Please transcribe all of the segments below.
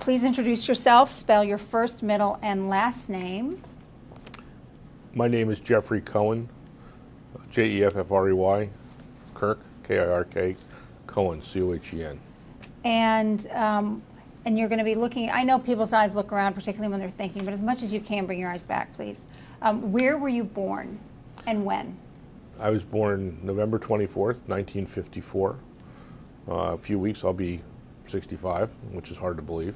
Please introduce yourself, spell your first, middle, and last name. My name is Jeffrey Cohen, J-E-F-F-R-E-Y, Kirk, K-I-R-K, Cohen, C-O-H-E-N. And you're going to be looking, I know people's eyes look around, particularly when they're thinking, but as much as you can, bring your eyes back, please. Where were you born and when? I was born November 24th, 1954. A few weeks, I'll be 65, which is hard to believe,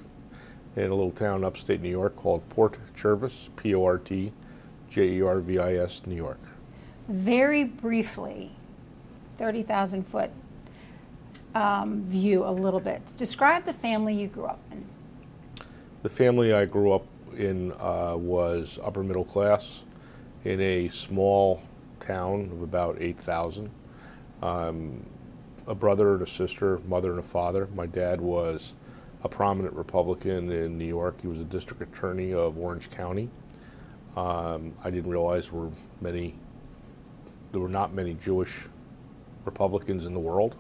in a little town upstate New York called Port Jervis, P-O-R-T-J-E-R-V-I-S, New York. Very briefly, 30,000 foot view a little bit. Describe the family you grew up in. The family I grew up in was upper middle class in a small town of about 8,000. A brother and a sister, mother and a father. My dad was a prominent Republican in New York. He was a district attorney of Orange County. I didn't realize there were not many Jewish Republicans in the world.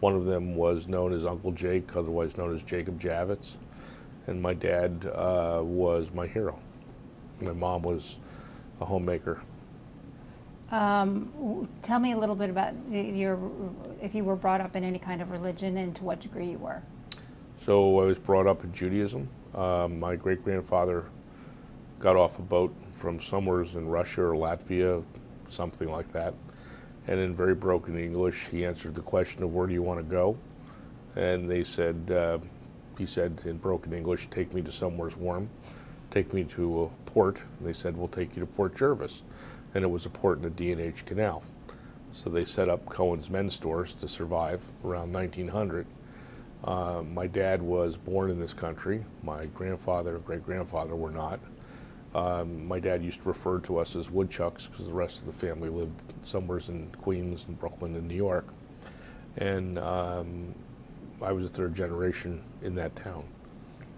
One of them was known as Uncle Jake, otherwise known as Jacob Javits, and my dad was my hero. My mom was a homemaker. Tell me a little bit about if you were brought up in any kind of religion and to what degree you were. So I was brought up in Judaism. My great-grandfather got off a boat from somewhere in Russia or Latvia, something like that, and in very broken English he answered the question of where do you want to go, and they said, he said in broken English, take me to somewhere's warm, take me to a port, and they said, we'll take you to Port Jervis. And it was a port in the D&H Canal. So they set up Cohen's Men's Stores to survive around 1900. My dad was born in this country. My grandfather and great-grandfather were not. My dad used to refer to us as woodchucks because the rest of the family lived somewhere in Queens and Brooklyn and New York. And I was a third generation in that town.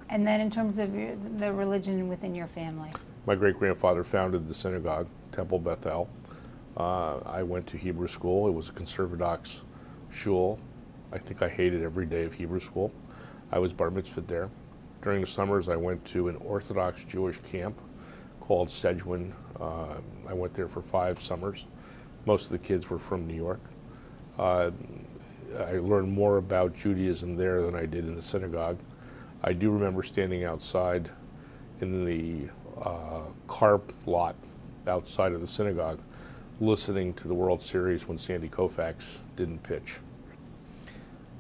And then in terms of the religion within your family? My great-grandfather founded the synagogue, Temple Bethel. I went to Hebrew school. It was a conservadox shul. I think I hated every day of Hebrew school. I was bar mitzvahed there. During the summers, I went to an Orthodox Jewish camp called Sedgwin. I went there for 5 summers. Most of the kids were from New York. I learned more about Judaism there than I did in the synagogue. I do remember standing outside in the car lot outside of the synagogue listening to the World Series when Sandy Koufax didn't pitch.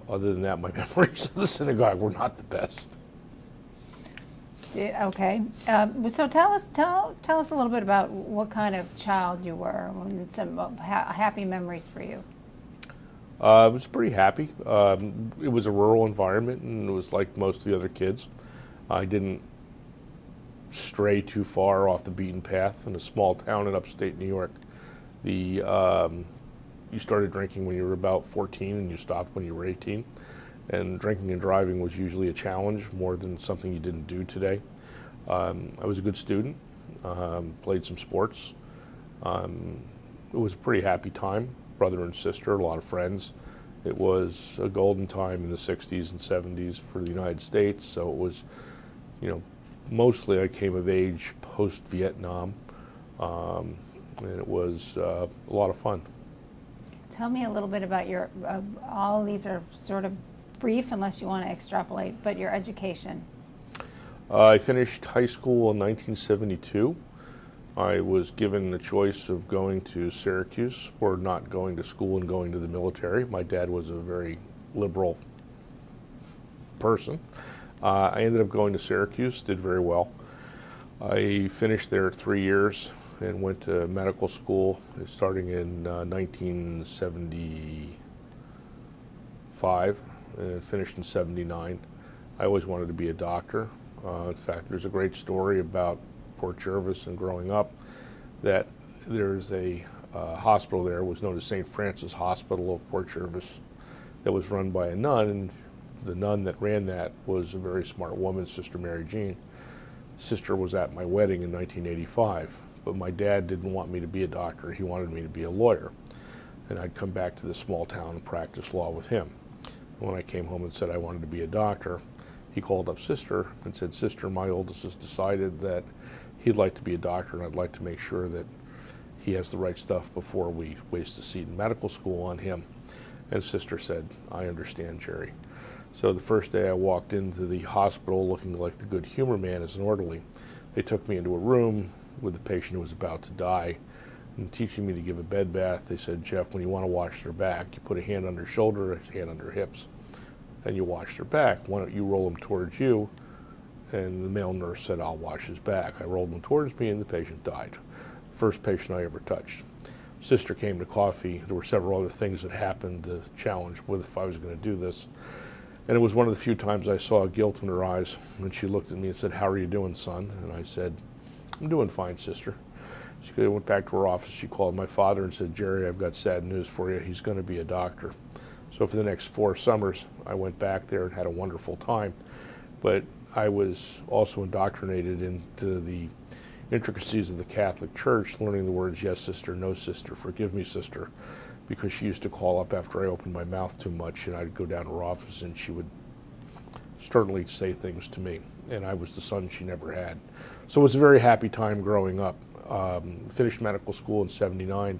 Other than that, my memories of the synagogue were not the best. Okay. So tell us a little bit about what kind of child you were and some happy memories for you. I was pretty happy. It was a rural environment and it was like most of the other kids. I didn't stray too far off the beaten path. In a small town in upstate New York, you started drinking when you were about 14 and you stopped when you were 18, and drinking and driving was usually a challenge more than something you didn't do today. I was a good student, played some sports. It was a pretty happy time, brother and sister, a lot of friends. It was a golden time in the 60s and 70s for the United States, so it was, mostly I came of age post-Vietnam, and it was a lot of fun. Tell me a little bit about your, all these are sort of brief unless you want to extrapolate, but your education. I finished high school in 1972. I was given the choice of going to Syracuse or not going to school and going to the military. My dad was a very liberal person. I ended up going to Syracuse, did very well. I finished there 3 years and went to medical school starting in 1975 and finished in 79. I always wanted to be a doctor. In fact, there's a great story about Port Jervis and growing up that there's a hospital there, it was known as St. Francis Hospital of Port Jervis, that was run by a nun. And the nun that ran that was a very smart woman, Sister Mary Jean. Sister was at my wedding in 1985, but my dad didn't want me to be a doctor. He wanted me to be a lawyer, and I'd come back to the small town and practice law with him. And when I came home and said I wanted to be a doctor, he called up Sister and said, "Sister, my oldest has decided that he'd like to be a doctor, and I'd like to make sure that he has the right stuff before we waste a seat in medical school on him." And Sister said, "I understand, Jerry." So the first day I walked into the hospital looking like the good humor man as an orderly. They took me into a room with the patient who was about to die, and teaching me to give a bed bath, they said, "Jeff, when you want to wash their back, you put a hand on their shoulder, a hand on their hips, and you wash their back. Why don't you roll them towards you?" And the male nurse said, "I'll wash his back." I rolled him towards me, and the patient died. First patient I ever touched. Sister came to coffee. There were several other things that happened to challenge with if I was going to do this. And it was one of the few times I saw guilt in her eyes. And she looked at me and said, "How are you doing, son?" And I said, "I'm doing fine, Sister." She went back to her office. She called my father and said, "Jerry, I've got sad news for you. He's going to be a doctor." So for the next 4 summers, I went back there and had a wonderful time. But I was also indoctrinated into the intricacies of the Catholic Church, learning the words, "Yes, Sister," "No, Sister," "Forgive me, Sister," because she used to call up after I opened my mouth too much, and I'd go down to her office and she would sternly say things to me, and I was the son she never had. So it was a very happy time growing up. Finished medical school in '79,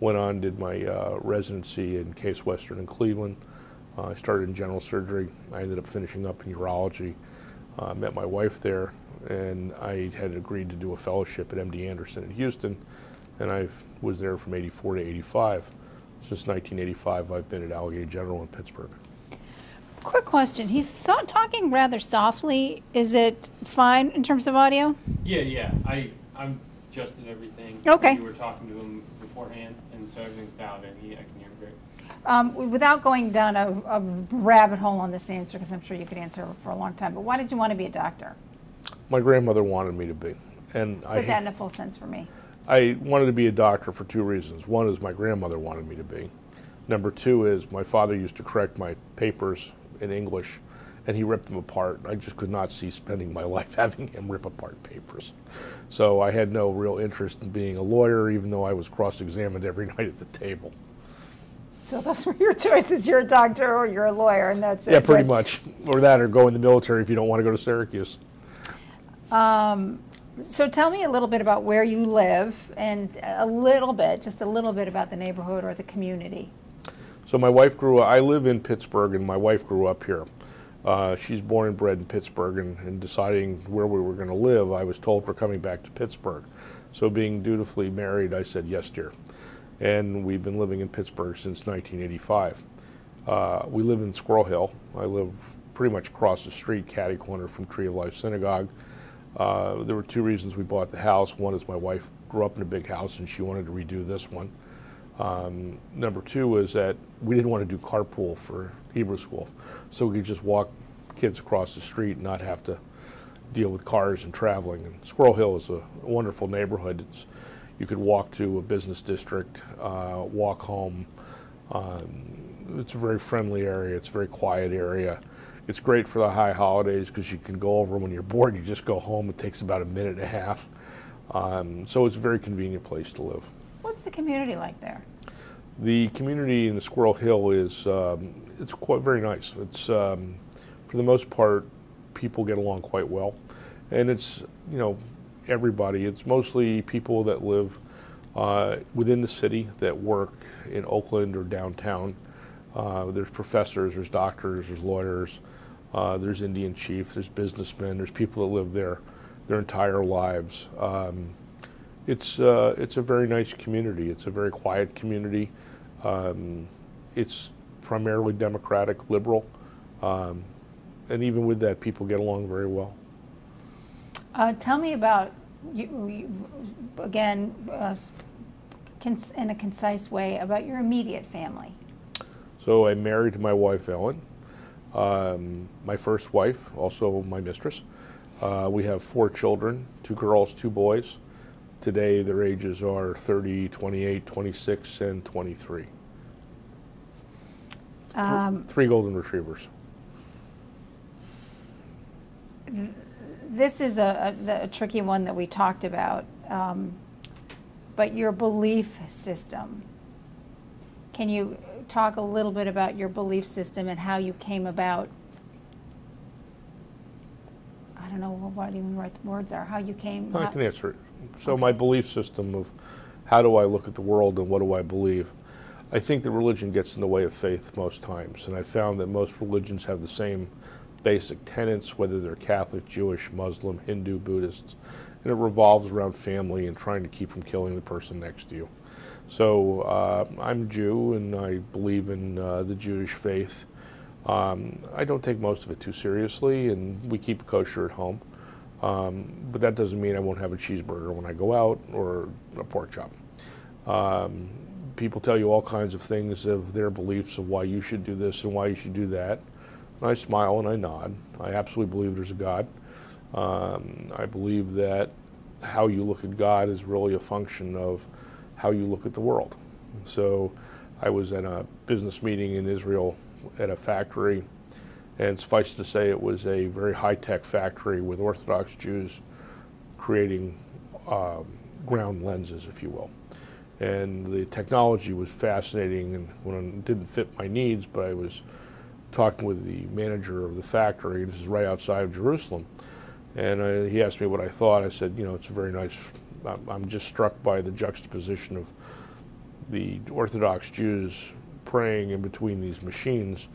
went on, did my residency in Case Western in Cleveland. I started in general surgery. I ended up finishing up in urology. Met my wife there, and I had agreed to do a fellowship at MD Anderson in Houston, and I was there from '84 to '85. Since 1985, I've been at Allegheny General in Pittsburgh. Quick question. He's talking rather softly. Is it fine in terms of audio? Yeah. I'm adjusted everything. Okay. You were talking to him beforehand, and so everything's dialed in. I can hear him great. Without going down a rabbit hole on this answer, because I'm sure you could answer for a long time, but why did you want to be a doctor? My grandmother wanted me to be. And put that in a full sense for me. I wanted to be a doctor for 2 reasons. One is my grandmother wanted me to be. Number 2 is my father used to correct my papers in English, and he ripped them apart. I just could not see spending my life having him rip apart papers. So I had no real interest in being a lawyer, even though I was cross-examined every night at the table. So those were your choices. You're a doctor or you're a lawyer, and that's it. Yeah, pretty much. Or that, or go in the military if you don't want to go to Syracuse. So tell me a little bit about where you live and just a little bit about the neighborhood or the community. So my wife grew up, I live in Pittsburgh, and my wife grew up here. She's born and bred in Pittsburgh, and deciding where we were going to live, I was told we're coming back to Pittsburgh. So being dutifully married, I said, "Yes, dear." And we've been living in Pittsburgh since 1985. We live in Squirrel Hill. I live pretty much across the street, catty corner from Tree of Life Synagogue. There were 2 reasons we bought the house. One is my wife grew up in a big house and she wanted to redo this one. Number 2 was that we didn't want to do carpool for Hebrew school, so we could just walk kids across the street and not have to deal with cars and traveling. And Squirrel Hill is a wonderful neighborhood. You could walk to a business district, walk home. It's a very friendly area. It's a very quiet area. It's great for the high holidays because you can go over when you're bored. You just go home. It takes about a minute and a half. So it's a very convenient place to live. What's the community like there? The community in the Squirrel Hill is it's quite very nice. It's for the most part, people get along quite well, and it's everybody. It's mostly people that live within the city that work in Oakland or downtown. There's professors, there's doctors, there's lawyers, there's Indian chiefs, there's businessmen, there's people that live there their entire lives. It's a very nice community. It's a very quiet community. It's primarily democratic, liberal, and even with that, people get along very well. Tell me about, in a concise way, about your immediate family. So I married my wife, Ellen, my first wife, also my mistress. We have 4 children, 2 girls, 2 boys. Today, their ages are 30, 28, 26, and 23. 3 golden retrievers. This is a tricky one that we talked about, but your belief system. Can you talk a little bit about your belief system and how you came about don't know what even words are, how you came. I can answer it. So okay. My belief system of how do I look at the world and what do I believe, I think that religion gets in the way of faith most times. And I found that most religions have the same basic tenets, whether they're Catholic, Jewish, Muslim, Hindu, Buddhist, and it revolves around family and trying to keep from killing the person next to you. So I'm Jew and I believe in the Jewish faith. I don't take most of it too seriously, and we keep kosher at home. But that doesn't mean I won't have a cheeseburger when I go out or a pork chop. People tell you all kinds of things of their beliefs of why you should do this and why you should do that. And I smile and I nod. I absolutely believe there's a God. I believe that how you look at God is really a function of how you look at the world. So I was at a business meeting in Israel at a factory, and suffice to say it was a very high-tech factory with Orthodox Jews creating ground lenses, if you will. And the technology was fascinating, and when it didn't fit my needs, but I was talking with the manager of the factory, this is right outside of Jerusalem, and he asked me what I thought. I said, you know, it's a very nice, I'm just struck by the juxtaposition of the Orthodox Jews praying in between these machines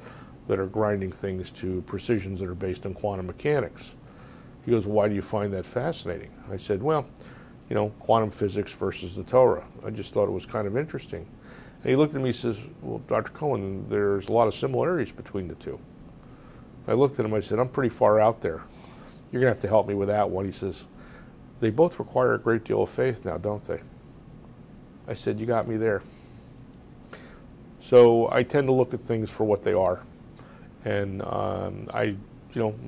that are grinding things to precisions that are based on quantum mechanics. He goes, why do you find that fascinating? I said, well, you know, quantum physics versus the Torah. I just thought it was kind of interesting. And he looked at me and says, well, Dr. Cohen, there's a lot of similarities between the two. I looked at him, I said, I'm pretty far out there. You're going to have to help me with that one. He says, they both require a great deal of faith now, don't they? I said, you got me there. So I tend to look at things for what they are. And I'm a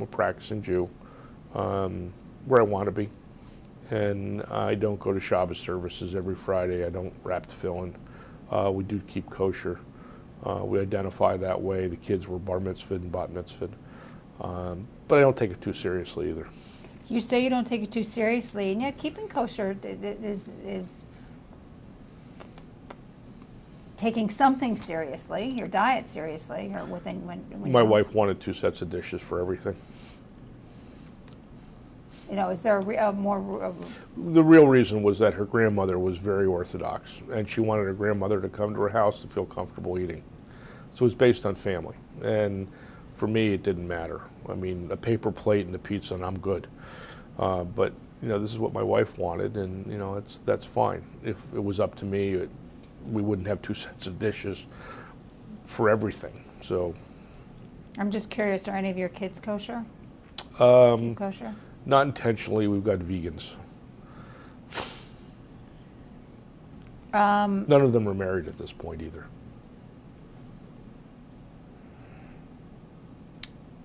practicing Jew, where I want to be. And I don't go to Shabbos services every Friday. I don't wrap the tefillin. We do keep kosher. We identify that way. The kids were bar mitzvahed and bat mitzvahed. But I don't take it too seriously either. You say you don't take it too seriously, and yet keeping kosher is taking something seriously, your diet seriously, or within when my wife wanted 2 sets of dishes for everything. You know, is there the real reason was that her grandmother was very Orthodox, and she wanted her grandmother to come to her house to feel comfortable eating. So it was based on family, and for me, it didn't matter. I mean, a paper plate and a pizza, and I'm good. But you know, this is what my wife wanted, and you know, that's fine. If it was up to me, we wouldn't have 2 sets of dishes for everything. So, I'm just curious: are any of your kids kosher? Kosher? Not intentionally. We've got vegans. None of them are married at this point either.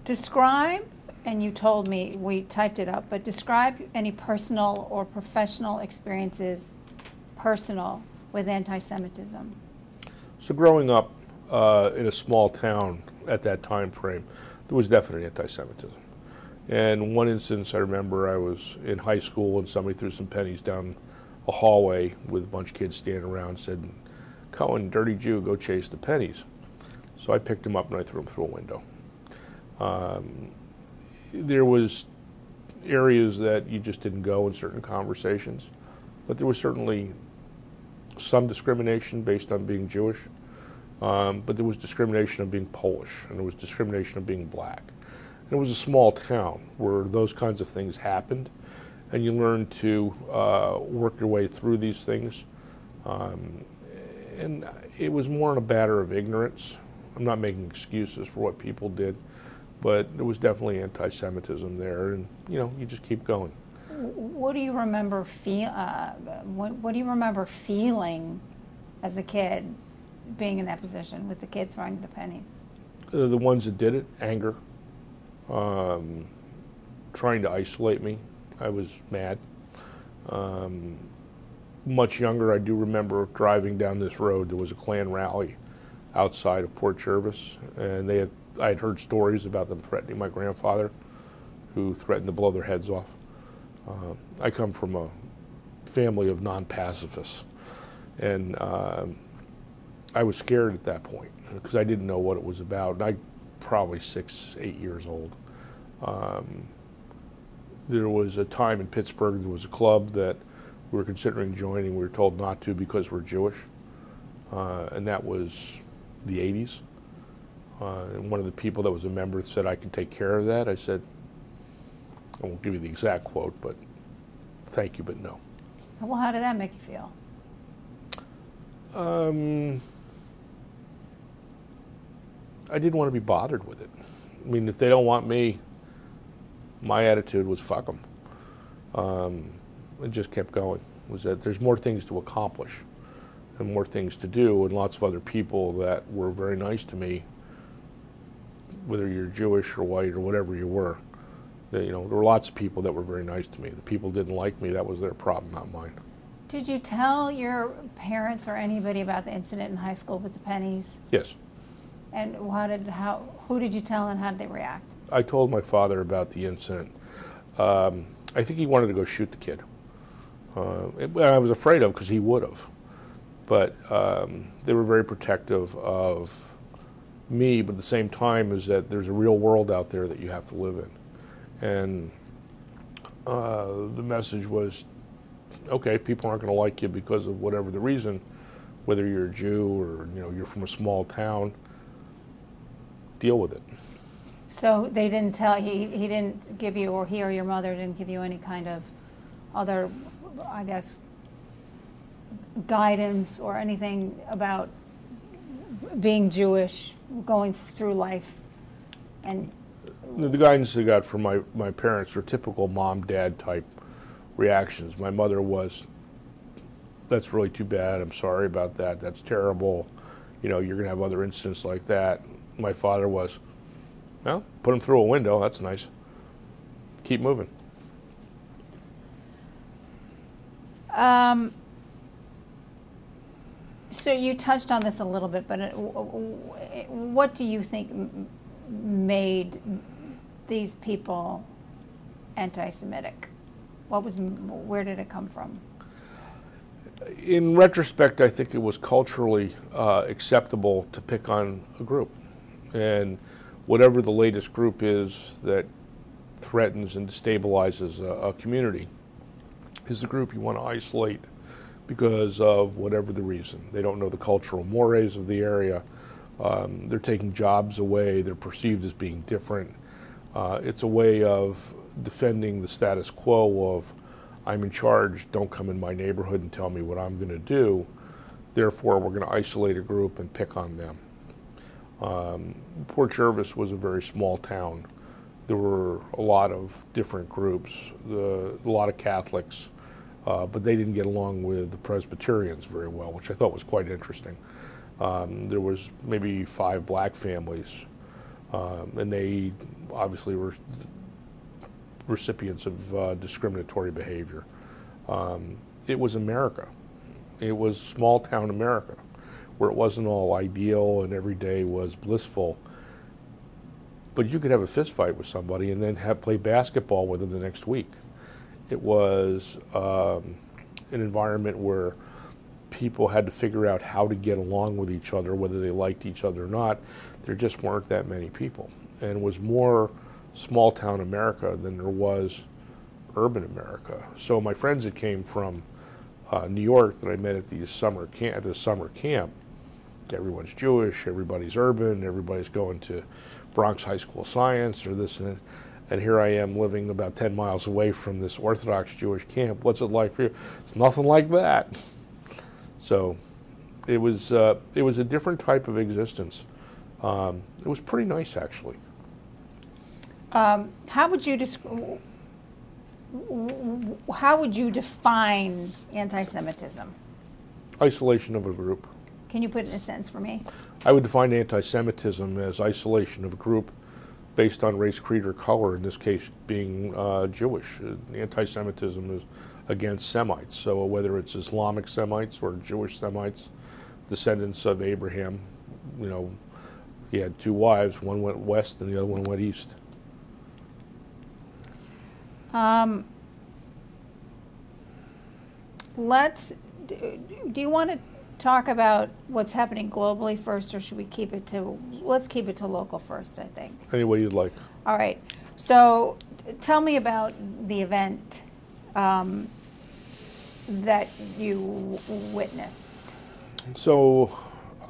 Describe, and you told me, we typed it up, but describe any personal or professional experiences, personal, with anti-Semitism. So growing up in a small town at that time frame, there was definite anti-Semitism. And one instance I remember, I was in high school and somebody threw some pennies down a hallway with a bunch of kids standing around and said, Cohen, dirty Jew, go chase the pennies. So I picked them up and I threw them through a window. There was areas that you just didn't go in certain conversations, but there was certainly some discrimination based on being Jewish, but there was discrimination of being Polish, and there was discrimination of being black. And it was a small town where those kinds of things happened, and you learn to work your way through these things. And it was more in a matter of ignorance. I'm not making excuses for what people did, but there was definitely anti-Semitism there, and you know, you just keep going. What do you remember feeling as a kid, being in that position with the kids throwing the pennies? The ones that did it, anger, trying to isolate me. I was mad. Much younger, I do remember driving down this road. There was a Klan rally outside of Port Jervis, and I had heard stories about them threatening my grandfather, who threatened to blow their heads off. I come from a family of non-pacifists, and I was scared at that point because I didn't know what it was about, and I probably 6, 8 years old. There was a time in Pittsburgh, there was a club that we were considering joining. We were told not to because we're Jewish, and that was the 80s. And one of the people that was a member said, "I can take care of that." I said, I won't give you the exact quote, but thank you, but no. Well, how did that make you feel? I didn't want to be bothered with it. I mean, if they don't want me, my attitude was fuck them. It just kept going. Was that there's more things to accomplish and more things to do, and lots of other people that were very nice to me, whether you're Jewish or white or whatever you were. You know, there were lots of people that were very nice to me. The people didn't like me, that was their problem, not mine. Did you tell your parents or anybody about the incident in high school with the pennies? Yes. And who did you tell, and how did they react? I told my father about the incident. I think he wanted to go shoot the kid. I was afraid of, because he would have. But they were very protective of me, but at the same time is that there's a real world out there that you have to live in. And the message was, okay, people aren't going to like you because of whatever the reason, whether you're a Jew or you're from a small town. Deal with it. So they didn't tell he didn't give you, or he or your mother didn't give you any kind of other, I guess, guidance or anything about being Jewish, going through life, and. The guidance I got from my parents were typical mom-dad type reactions. My mother was, "That's really too bad. I'm sorry about that. That's terrible. You know, you're going to have other incidents like that." My father was, "Well, put him through a window. That's nice. Keep moving." So you touched on this a little bit, but what do you think made these people anti-Semitic? Where did it come from? In retrospect, I think it was culturally acceptable to pick on a group. And whatever the latest group is that threatens and destabilizes a community is the group you want to isolate because of whatever the reason. They don't know the cultural mores of the area. They're taking jobs away. They're perceived as being different. It's a way of defending the status quo of, "I'm in charge, don't come in my neighborhood and tell me what I'm going to do. Therefore, we're going to isolate a group and pick on them." Port Jervis was a very small town. There were a lot of different groups, a lot of Catholics, but they didn't get along with the Presbyterians very well, which I thought was quite interesting. There was maybe 5 black families, and they obviously were recipients of discriminatory behavior. It was America. It was small-town America, where it wasn't all ideal and every day was blissful. But you could have a fist fight with somebody and then play basketball with them the next week. It was an environment where people had to figure out how to get along with each other, whether they liked each other or not. There just weren't that many people. And it was more small-town America than there was urban America. So my friends that came from New York that I met at the summer camp, everyone's Jewish, everybody's urban, everybody's going to Bronx High School Science or this and that. And here I am living about 10 miles away from this Orthodox Jewish camp. What's it like for you? It's nothing like that. So it was a different type of existence. It was pretty nice, actually. How would you define anti-Semitism? Isolation of a group. Can you put it in a sentence for me? I would define anti-Semitism as isolation of a group based on race, creed, or color, in this case being Jewish. Anti-Semitism is against Semites. So whether it's Islamic Semites or Jewish Semites, descendants of Abraham, he had 2 wives, one went west and the other one went east. Do you want to talk about what's happening globally first, or should we keep it to, let's keep it to local first, I think. Any way you'd like. All right. So tell me about the event that you witnessed? So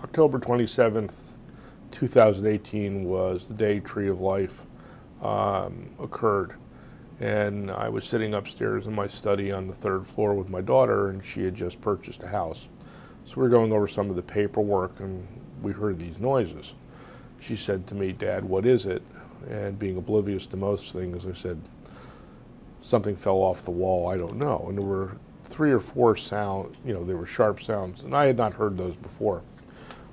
October 27th, 2018 was the day Tree of Life occurred. And I was sitting upstairs in my study on the third floor with my daughter, and she had just purchased a house. So we were going over some of the paperwork, and we heard these noises. She said to me, "Dad, what is it?" And being oblivious to most things, I said, "Something fell off the wall, I don't know." And there were three or four sounds, you know, there were sharp sounds, and I had not heard those before.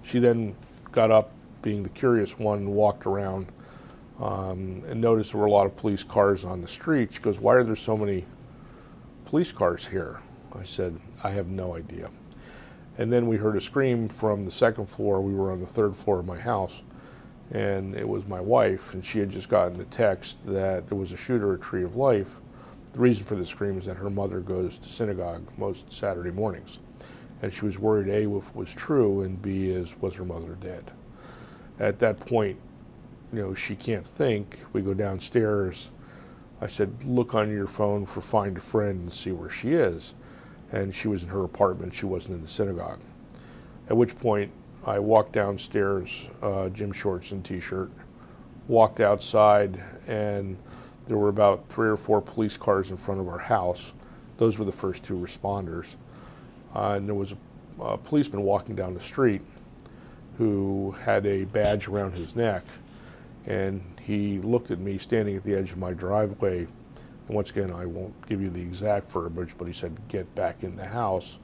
She then got up, being the curious one, and walked around. And noticed there were a lot of police cars on the street. She goes, "Why are there so many police cars here?" I said, "I have no idea." And then we heard a scream from the second floor. We were on the third floor of my house, and it was my wife, and she had just gotten the text that there was a shooter at Tree of Life. The reason for the scream is that her mother goes to synagogue most Saturday mornings, and she was worried, A, if was true, and B, is was her mother dead. At that point, you know, she can't think. We go downstairs. I said, "Look on your phone for Find a Friend and see where she is." And she was in her apartment. She wasn't in the synagogue. At which point, I walked downstairs, gym shorts and T-shirt, walked outside, and there were about three or four police cars in front of our house. Those were the first two responders. And there was a policeman walking down the street who had a badge around his neck. And he looked at me standing at the edge of my driveway, and once again, I won't give you the exact verbiage, but he said, "Get back in the house,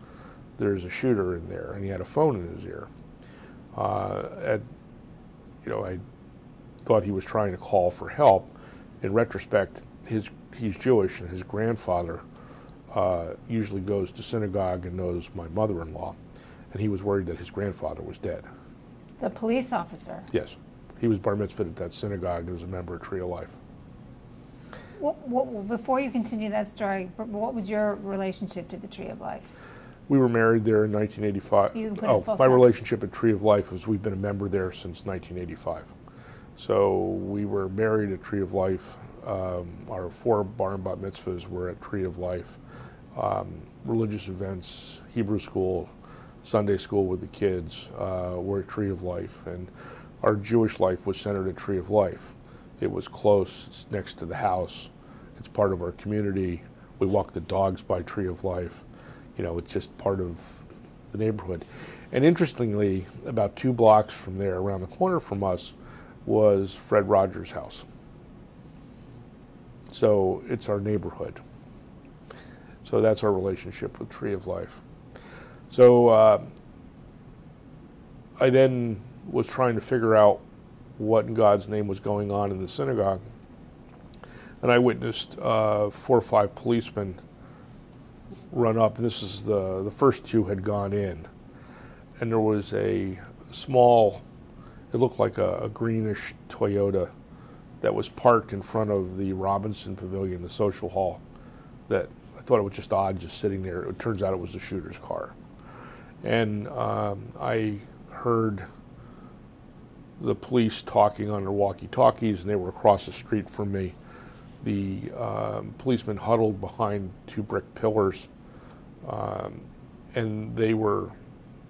there's a shooter in there," and he had a phone in his ear. I thought he was trying to call for help. In retrospect, he's Jewish, and his grandfather usually goes to synagogue and knows my mother-in-law, and he was worried that his grandfather was dead. The police officer? Yes. He was bar mitzvahed at that synagogue and was a member of Tree of Life. Before you continue that story, what was your relationship to the Tree of Life? We were married there in 1985. You can put it full My relationship at Tree of Life was we've been a member there since 1985. So we were married at Tree of Life. Our four bar and bat mitzvahs were at Tree of Life. Religious events, Hebrew school, Sunday school with the kids were at Tree of Life. And our Jewish life was centered at Tree of Life. It was close, it's next to the house, it's part of our community. We walk the dogs by Tree of Life. You know, it's just part of the neighborhood. And interestingly, about two blocks from there, around the corner from us, was Fred Rogers' house. So it's our neighborhood. So that's our relationship with Tree of Life. So I then was trying to figure out what in God's name was going on in the synagogue. And I witnessed four or five policemen run up, and this is the first two had gone in. And there was a small, it looked like a greenish Toyota that was parked in front of the Robinson Pavilion, the social hall, that I thought it was just odd just sitting there. It turns out it was the shooter's car. And I heard the police talking on their walkie-talkies, and they were across the street from me. The policemen huddled behind two brick pillars, and they were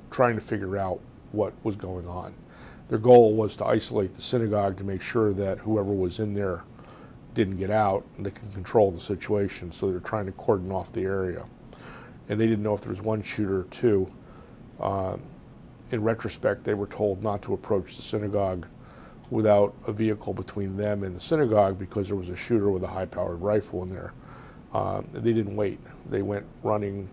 trying to figure out what was going on. Their goal was to isolate the synagogue to make sure that whoever was in there didn't get out and they could control the situation, so they were trying to cordon off the area. And they didn't know if there was one shooter or two. In retrospect, they were told not to approach the synagogue without a vehicle between them and the synagogue because there was a shooter with a high-powered rifle in there. They didn't wait. They went running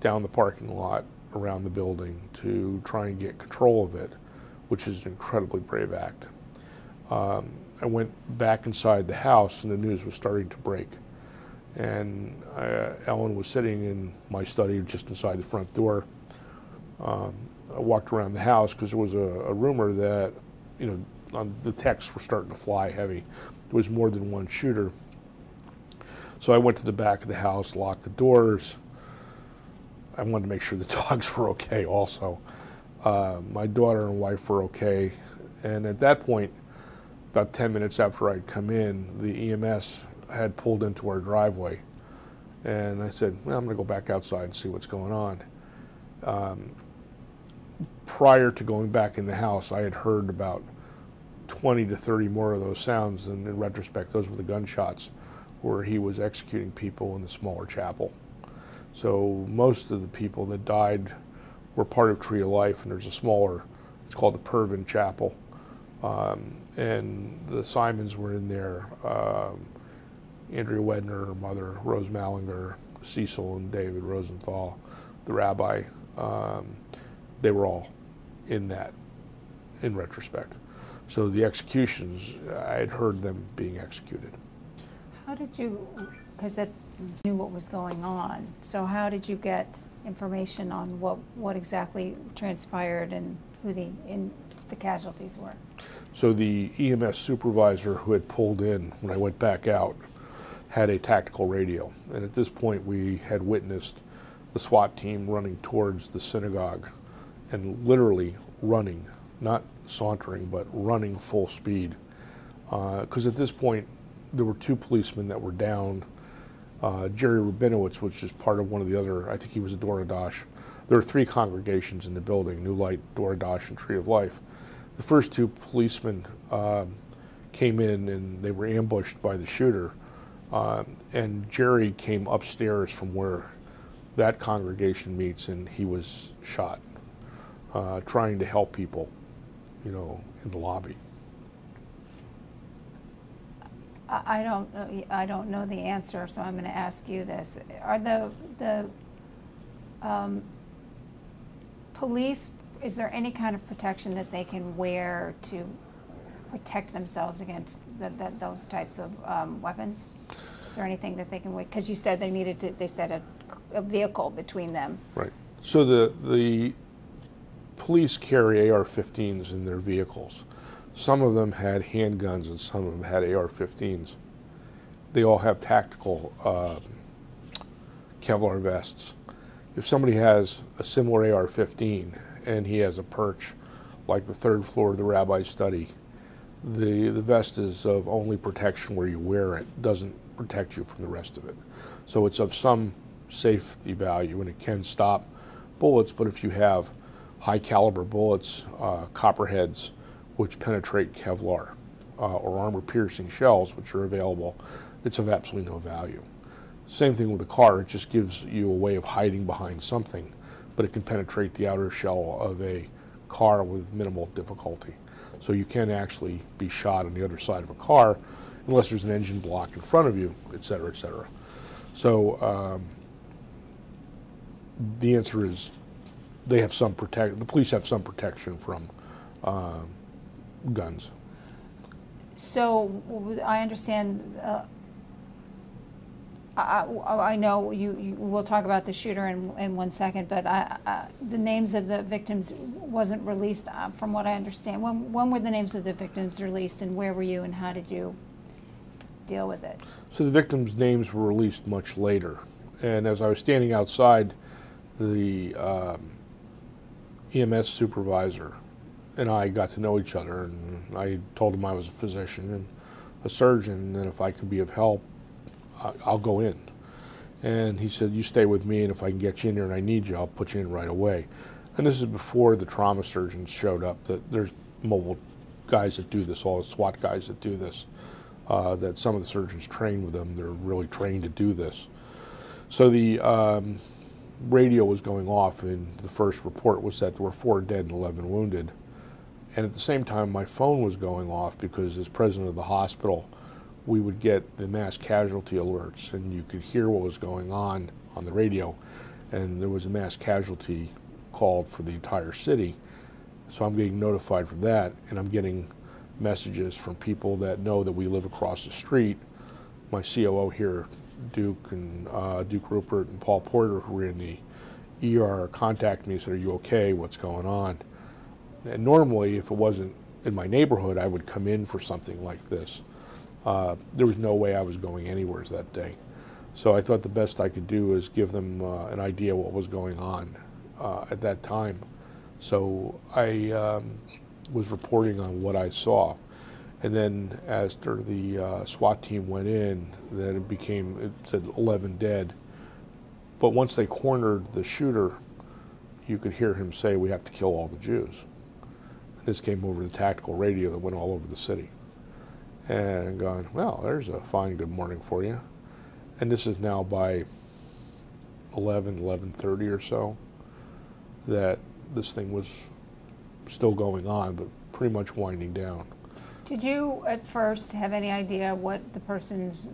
down the parking lot around the building to try and get control of it, which is an incredibly brave act. I went back inside the house, and the news was starting to break. And Ellen was sitting in my study just inside the front door. I walked around the house because there was a rumor that, you know, the texts were starting to fly heavy. There was more than one shooter. So I went to the back of the house, locked the doors. I wanted to make sure the dogs were okay also. My daughter and wife were okay. And at that point, about 10 minutes after I'd come in, the EMS had pulled into our driveway. And I said, well, I'm going to go back outside and see what's going on. Prior to going back in the house, I had heard about 20 to 30 more of those sounds, and in retrospect, those were the gunshots where he was executing people in the smaller chapel. So most of the people that died were part of Tree of Life, and there's a smaller, it's called the Pervin Chapel, and the Simons were in there, Andrea Wedner, her mother, Rose Mallinger, Cecil and David Rosenthal, the rabbi, they were all in that, in retrospect. So the executions, I had heard them being executed. How did you, because that knew what was going on, so how did you get information on what exactly transpired and who the casualties were? So the EMS supervisor who had pulled in when I went back out had a tactical radio, and at this point we had witnessed the SWAT team running towards the synagogue and literally running, not sauntering, but running full speed, because at this point there were two policemen that were down. Jerry Rabinowitz, which is part of one of the other, I think he was a Dora Dash. There were three congregations in the building, New Light, Dora Dash, and Tree of Life. The first two policemen came in and they were ambushed by the shooter, and Jerry came upstairs from where that congregation meets and he was shot, trying to help people, you know, in the lobby. I don't know the answer, so I'm going to ask you this. Are the police, is there any kind of protection that they can wear to protect themselves against those types of weapons? Is there anything that they can wear? Because you said they needed to, they said a vehicle between them. Right. So the police carry AR-15s in their vehicles. Some of them had handguns and some of them had AR-15s. They all have tactical Kevlar vests. If somebody has a similar AR-15 and he has a perch like the third floor of the rabbi's study, the vest is of only protection where you wear it. It doesn't protect you from the rest of it. So it's of some safety value and it can stop bullets, but if you have high caliber bullets, copperheads, which penetrate Kevlar, or armor-piercing shells, which are available, it's of absolutely no value. Same thing with a car, it just gives you a way of hiding behind something, but it can penetrate the outer shell of a car with minimal difficulty. So you can actually be shot on the other side of a car, unless there's an engine block in front of you, et cetera, et cetera. So the answer is they have some protection, the police have some protection from guns. So I understand. I know you will talk about the shooter in 1 second, but the names of the victims wasn't released, from what I understand. When were the names of the victims released, and where were you, and how did you deal with it? So the victims' names were released much later, and as I was standing outside, the EMS supervisor and I got to know each other, and I told him I was a physician and a surgeon, and if I could be of help, I'll go in. And he said, you stay with me, and if I can get you in here and I need you, I'll put you in right away. And this is before the trauma surgeons showed up, that there's mobile guys that do this, all the SWAT guys that do this, that some of the surgeons train with them, they're really trained to do this. So the radio was going off, and the first report was that there were 4 dead and 11 wounded. And at the same time, my phone was going off because as president of the hospital, we would get the mass casualty alerts, and you could hear what was going on the radio. And there was a mass casualty called for the entire city. So I'm getting notified from that, and I'm getting messages from people that know that we live across the street. My COO here, Duke and Duke Rupert and Paul Porter, who were in the ER, contact me and said, are you okay? What's going on? And normally, if it wasn't in my neighborhood, I would come in for something like this. There was no way I was going anywhere that day. So I thought the best I could do is give them an idea what was going on at that time. So I was reporting on what I saw. And then after the SWAT team went in, then it said 11 dead. But once they cornered the shooter, you could hear him say, "We have to kill all the Jews." And this came over the tactical radio that went all over the city. And gone, well, there's a fine good morning for you. And this is now by 11:30 or so, that this thing was still going on, but pretty much winding down. Did you at first have any idea what the person's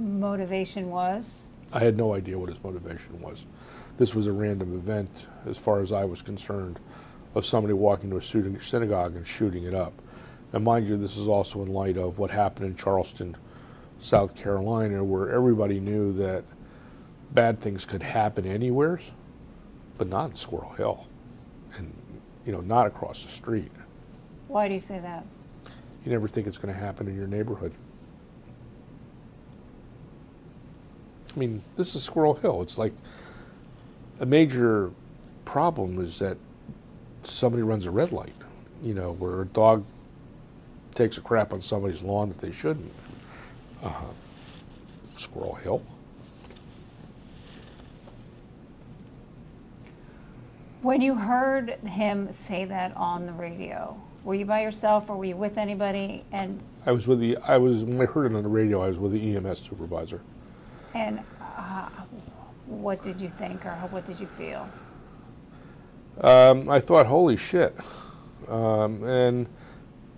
motivation was? I had no idea what his motivation was. This was a random event, as far as I was concerned, of somebody walking to a synagogue and shooting it up. And mind you, this is also in light of what happened in Charleston, South Carolina, where everybody knew that bad things could happen anywhere, but not in Squirrel Hill, and not across the street. Why do you say that? You never think it's going to happen in your neighborhood. I mean, this is Squirrel Hill. It's like a major problem is that somebody runs a red light, where a dog takes a crap on somebody's lawn that they shouldn't. Squirrel Hill. When you heard him say that on the radio, were you by yourself or were you with anybody? And when I heard it on the radio, I was with the EMS supervisor. And what did you think, or what did you feel? I thought, holy shit. And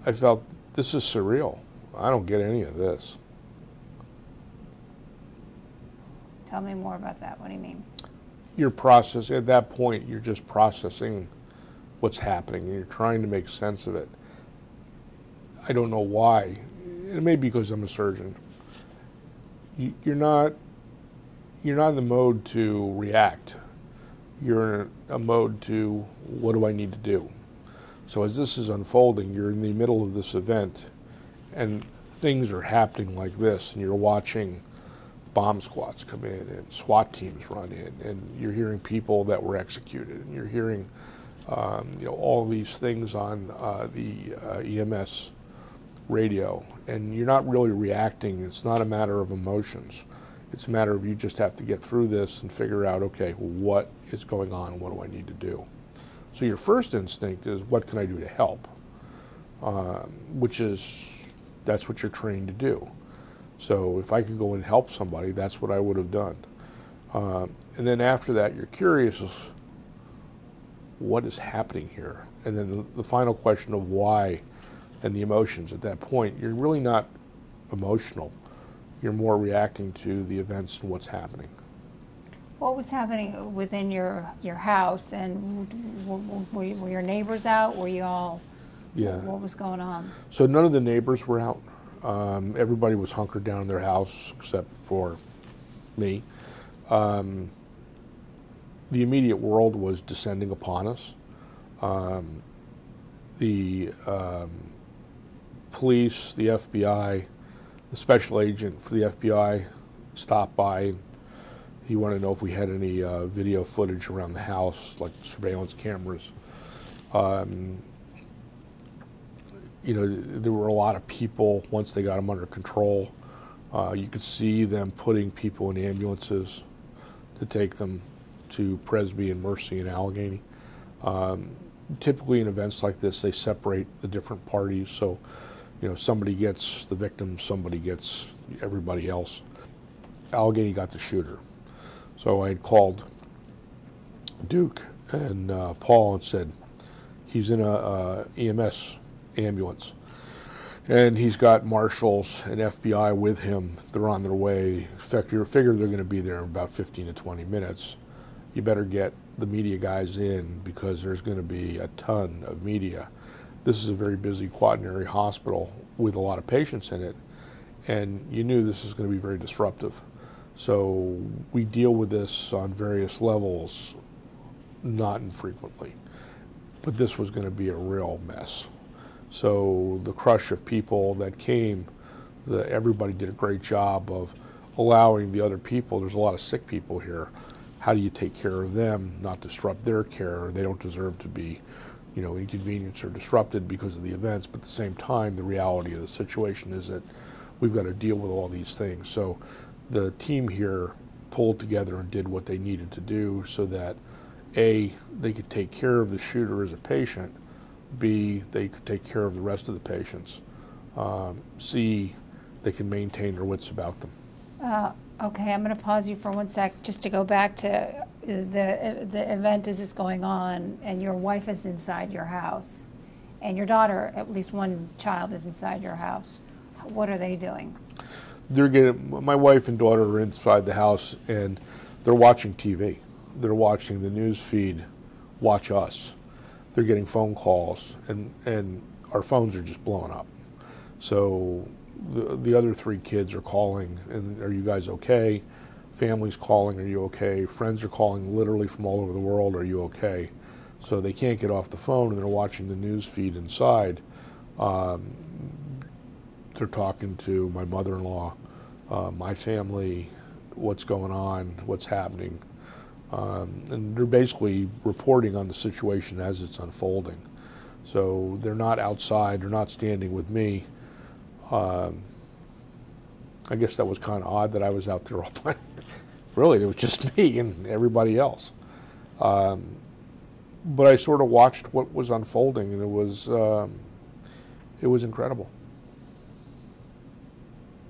I felt, this is surreal. I don't get any of this. Tell me more about that. What do you mean? You're processing, at that point, you're just processing what's happening, and you're trying to make sense of it. I don't know why. It may be because I'm a surgeon. You're not in the mode to react. You're in a mode to, what do I need to do? So as this is unfolding, you're in the middle of this event, and things are happening like this, and you're watching bomb squads come in and SWAT teams run in, and you're hearing people that were executed, and you're hearing all these things on the EMS radio, and you're not really reacting. It's not a matter of emotions. It's a matter of, you just have to get through this and figure out, okay, what is going on and what do I need to do? So your first instinct is, what can I do to help? That's what you're trained to do. So if I could go and help somebody, that's what I would have done. And then after that, you're curious, what is happening here? And then the final question of why, and the emotions at that point, you're really not emotional. You're more reacting to the events and what's happening. What was happening within your house, and were your neighbors out? Were you all, yeah. What was going on? So none of the neighbors were out. Everybody was hunkered down in their house except for me. The immediate world was descending upon us. The police, the FBI, the special agent for the FBI stopped by. He wanted to know if we had any video footage around the house, like surveillance cameras. There were a lot of people. Once they got them under control, you could see them putting people in ambulances to take them to Presby and Mercy and Allegheny. Typically in events like this, they separate the different parties. So, somebody gets the victim, somebody gets everybody else. Allegheny got the shooter. So I had called Duke and Paul and said, he's in a EMS ambulance, and he's got marshals and FBI with him. They're on their way. In fact, you figure they're going to be there in about 15 to 20 minutes. You better get the media guys in, because there's going to be a ton of media. This is a very busy quaternary hospital with a lot of patients in it, and you knew this is going to be very disruptive. So we deal with this on various levels, not infrequently, but this was going to be a real mess. So the crush of people that came, everybody did a great job of allowing the other people. There's a lot of sick people here. How do you take care of them, not disrupt their care? They don't deserve to be you know, inconvenienced or disrupted because of the events, but at the same time, the reality of the situation is that we've got to deal with all these things. So the team here pulled together and did what they needed to do so that A, they could take care of the shooter as a patient, B, they could take care of the rest of the patients, C, they can maintain their wits about them. Okay, I'm going to pause you for one sec just to go back to the event as it's going on, and your wife is inside your house, and your daughter, at least one child, is inside your house. What are they doing? They're getting, my wife and daughter are inside the house, and they're watching TV. They're watching the news feed, watch us. They're getting phone calls, and our phones are just blowing up. So the other three kids are calling, and are you guys okay? Family's calling, are you okay? Friends are calling literally from all over the world, are you okay? So they can't get off the phone, and they're watching the news feed inside. They're talking to my mother-in-law, my family, what's going on, what's happening. And they're basically reporting on the situation as it's unfolding. So they're not outside, they're not standing with me. I guess that was kind of odd that I was out there all by really, it was just me and everybody else. But I sort of watched what was unfolding, and it was incredible.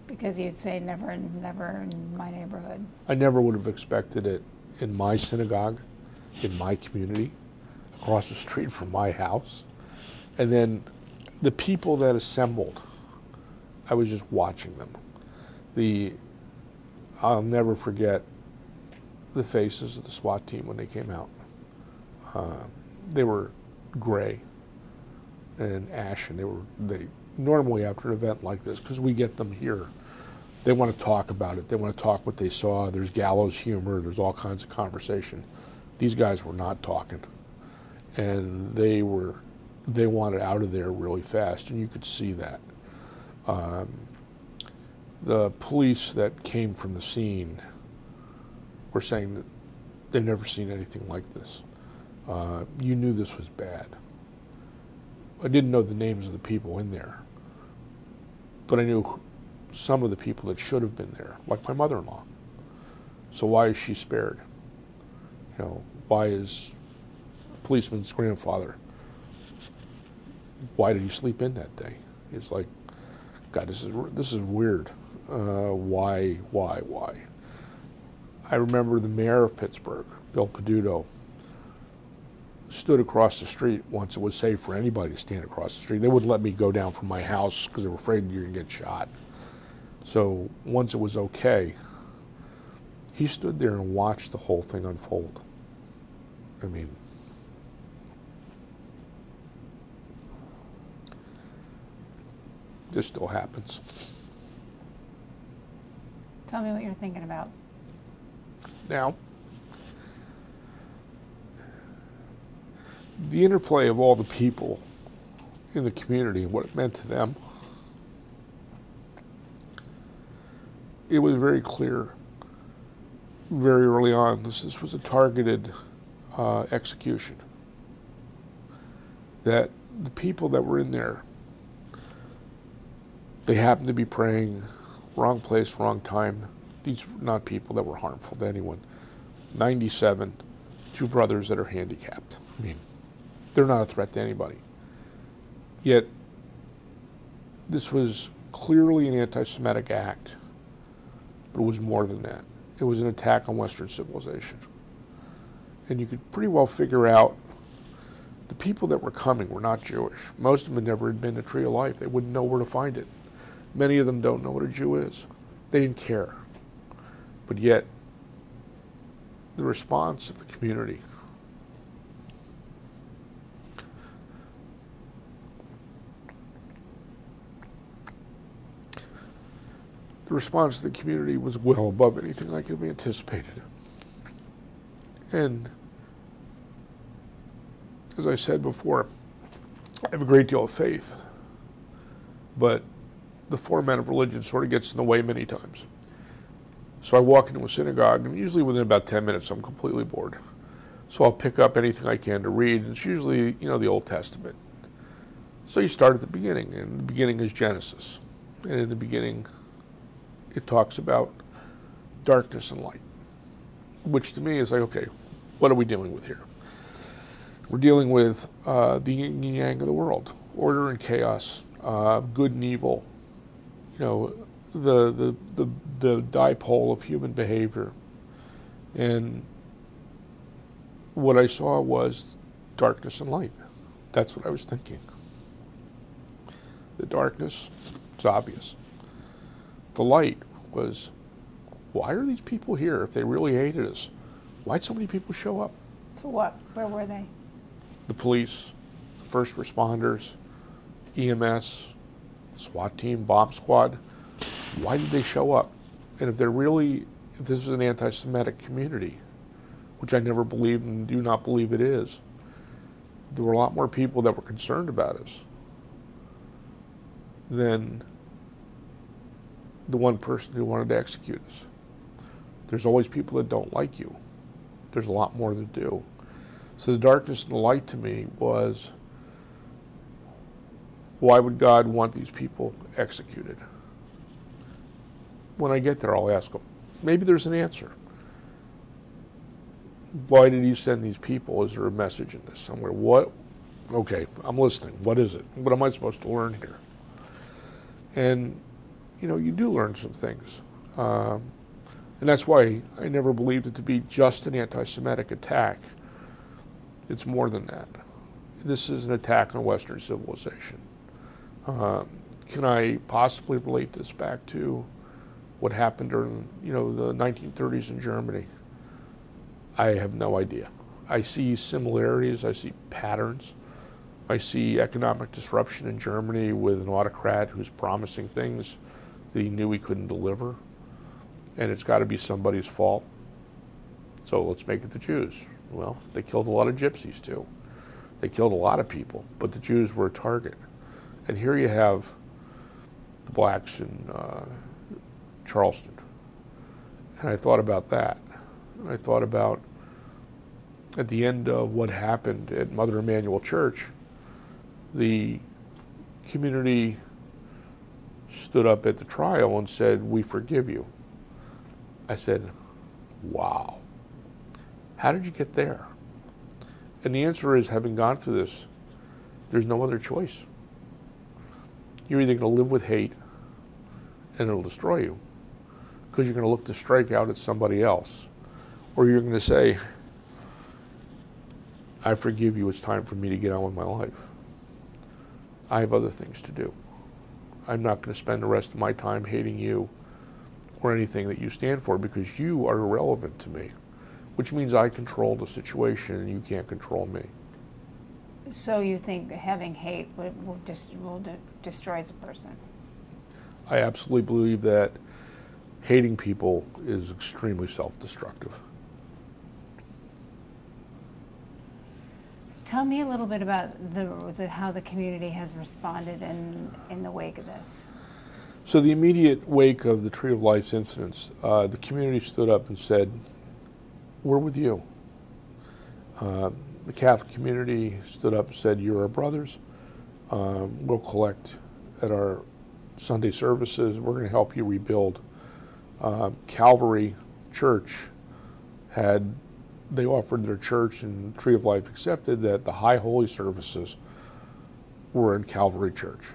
Because you'd say never in my neighborhood. I never would have expected it in my synagogue, in my community, across the street from my house. And then the people that assembled, I was just watching them. I'll never forget the faces of the SWAT team when they came out. They were gray and ashen. They normally after an event like this, because we get them here, they want to talk about it. They want to talk what they saw. There's gallows humor. There's all kinds of conversation. These guys were not talking, and they wanted out of there really fast, and you could see that. The police that came from the scene were saying that they've never seen anything like this. You knew this was bad. I didn't know the names of the people in there, but I knew some of the people that should have been there, like my mother-in-law. So why is she spared? You know, why is the policeman's grandfather, why did he sleep in that day? It's like, God, this is weird. Why? I remember the mayor of Pittsburgh, Bill Peduto, stood across the street once it was safe for anybody to stand across the street. They wouldn't let me go down from my house because they were afraid you're going to get shot. So once it was okay, he stood there and watched the whole thing unfold. I mean, this still happens. Tell me what you're thinking about. Now, the interplay of all the people in the community and what it meant to them, it was very clear very early on this was a targeted execution. That the people that were in there, they happened to be praying, wrong place, wrong time. These were not people that were harmful to anyone. 97, two brothers that are handicapped. I mean, they're not a threat to anybody. Yet, this was clearly an anti-Semitic act, but it was more than that. It was an attack on Western civilization. And you could pretty well figure out the people that were coming were not Jewish. Most of them had never had been to Tree of Life. They wouldn't know where to find it. Many of them don't know what a Jew is. They didn't care. But yet, the response of the community, the response of the community was well above anything I could have anticipated. And as I said before, I have a great deal of faith, but the format of religion sort of gets in the way many times. So I walk into a synagogue, and usually within about 10 minutes I'm completely bored. So I'll pick up anything I can to read, and it's usually, you know, the Old Testament. So you start at the beginning, and the beginning is Genesis. And in the beginning, it talks about darkness and light, which to me is like, okay, what are we dealing with here? We're dealing with the yin and yang of the world, order and chaos, good and evil, you know, the dipole of human behavior. And what I saw was darkness and light. That's what I was thinking. The darkness, it's obvious. The light was, why are these people here if they really hated us? Why'd so many people show up? To what? Where were they? The police, the first responders, EMS, SWAT team, bomb squad. Why did they show up? And if they're really, if this is an anti-Semitic community, which I never believed and do not believe it is, there were a lot more people that were concerned about us than the one person who wanted to execute us. There's always people that don't like you. There's a lot more to do. So the darkness and the light to me was, why would God want these people executed? When I get there, I'll ask them. Maybe there's an answer. Why did he send these people? Is there a message in this somewhere? What? Okay, I'm listening. What is it? What am I supposed to learn here? And, you know, you do learn some things. And that's why I never believed it to be just an anti-Semitic attack. It's more than that. This is an attack on Western civilization. Can I possibly relate this back to what happened during, you know, the 1930s in Germany? I have no idea. I see similarities, I see patterns. I see economic disruption in Germany with an autocrat who's promising things that he knew he couldn't deliver. And it's got to be somebody's fault. So let's make it the Jews. Well, they killed a lot of gypsies too. They killed a lot of people, but the Jews were a target. And here you have the blacks in Charleston. And I thought about that. And I thought about at the end of what happened at Mother Emanuel Church, the community stood up at the trial and said, "We forgive you." I said, wow, how did you get there? And the answer is, having gone through this, there's no other choice. You're either going to live with hate and it'll destroy you because you're going to look to strike out at somebody else, or you're going to say, I forgive you, it's time for me to get on with my life. I have other things to do. I'm not going to spend the rest of my time hating you or anything that you stand for, because you are irrelevant to me, which means I control the situation and you can't control me. So you think having hate destroys a person? I absolutely believe that hating people is extremely self-destructive. Tell me a little bit about how the community has responded in the wake of this. So the immediate wake of the Tree of Life incidents, the community stood up and said, we're with you. The Catholic community stood up and said, you're our brothers. We'll collect at our Sunday services. We're going to help you rebuild. Calvary Church they offered their church, and Tree of Life accepted that the High Holy services were in Calvary Church.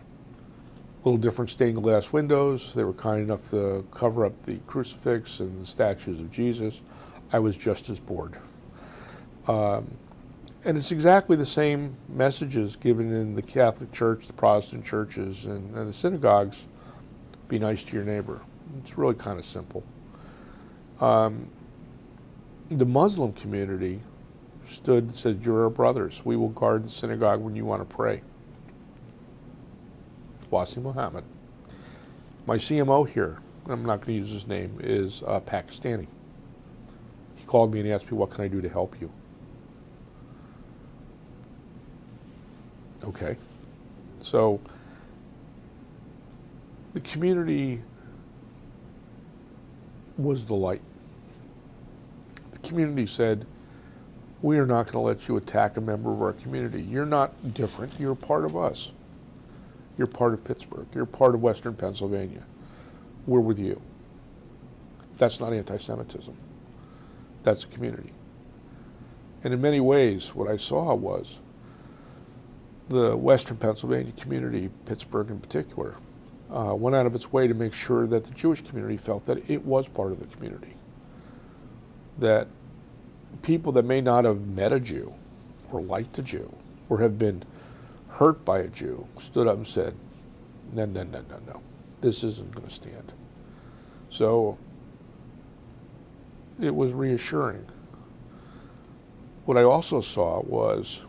Little different stained glass windows. They were kind enough to cover up the crucifix and the statues of Jesus. I was just as bored. And it's exactly the same messages given in the Catholic Church, the Protestant churches, and the synagogues. Be nice to your neighbor. It's really kind of simple. The Muslim community stood and said, you're our brothers. We will guard the synagogue when you want to pray. Wasi Muhammad. My CMO here, I'm not going to use his name, is Pakistani. He called me and asked me, what can I do to help you? Okay. So the community was the light. The community said, we are not going to let you attack a member of our community. You're not different. You're part of us. You're part of Pittsburgh. You're part of Western Pennsylvania. We're with you. That's not anti-Semitism. That's a community. And in many ways, what I saw was the Western Pennsylvania community, Pittsburgh in particular, went out of its way to make sure that the Jewish community felt that it was part of the community. That people that may not have met a Jew or liked a Jew or have been hurt by a Jew stood up and said, no, no, no, no, no. This isn't going to stand. So it was reassuring. What I also saw was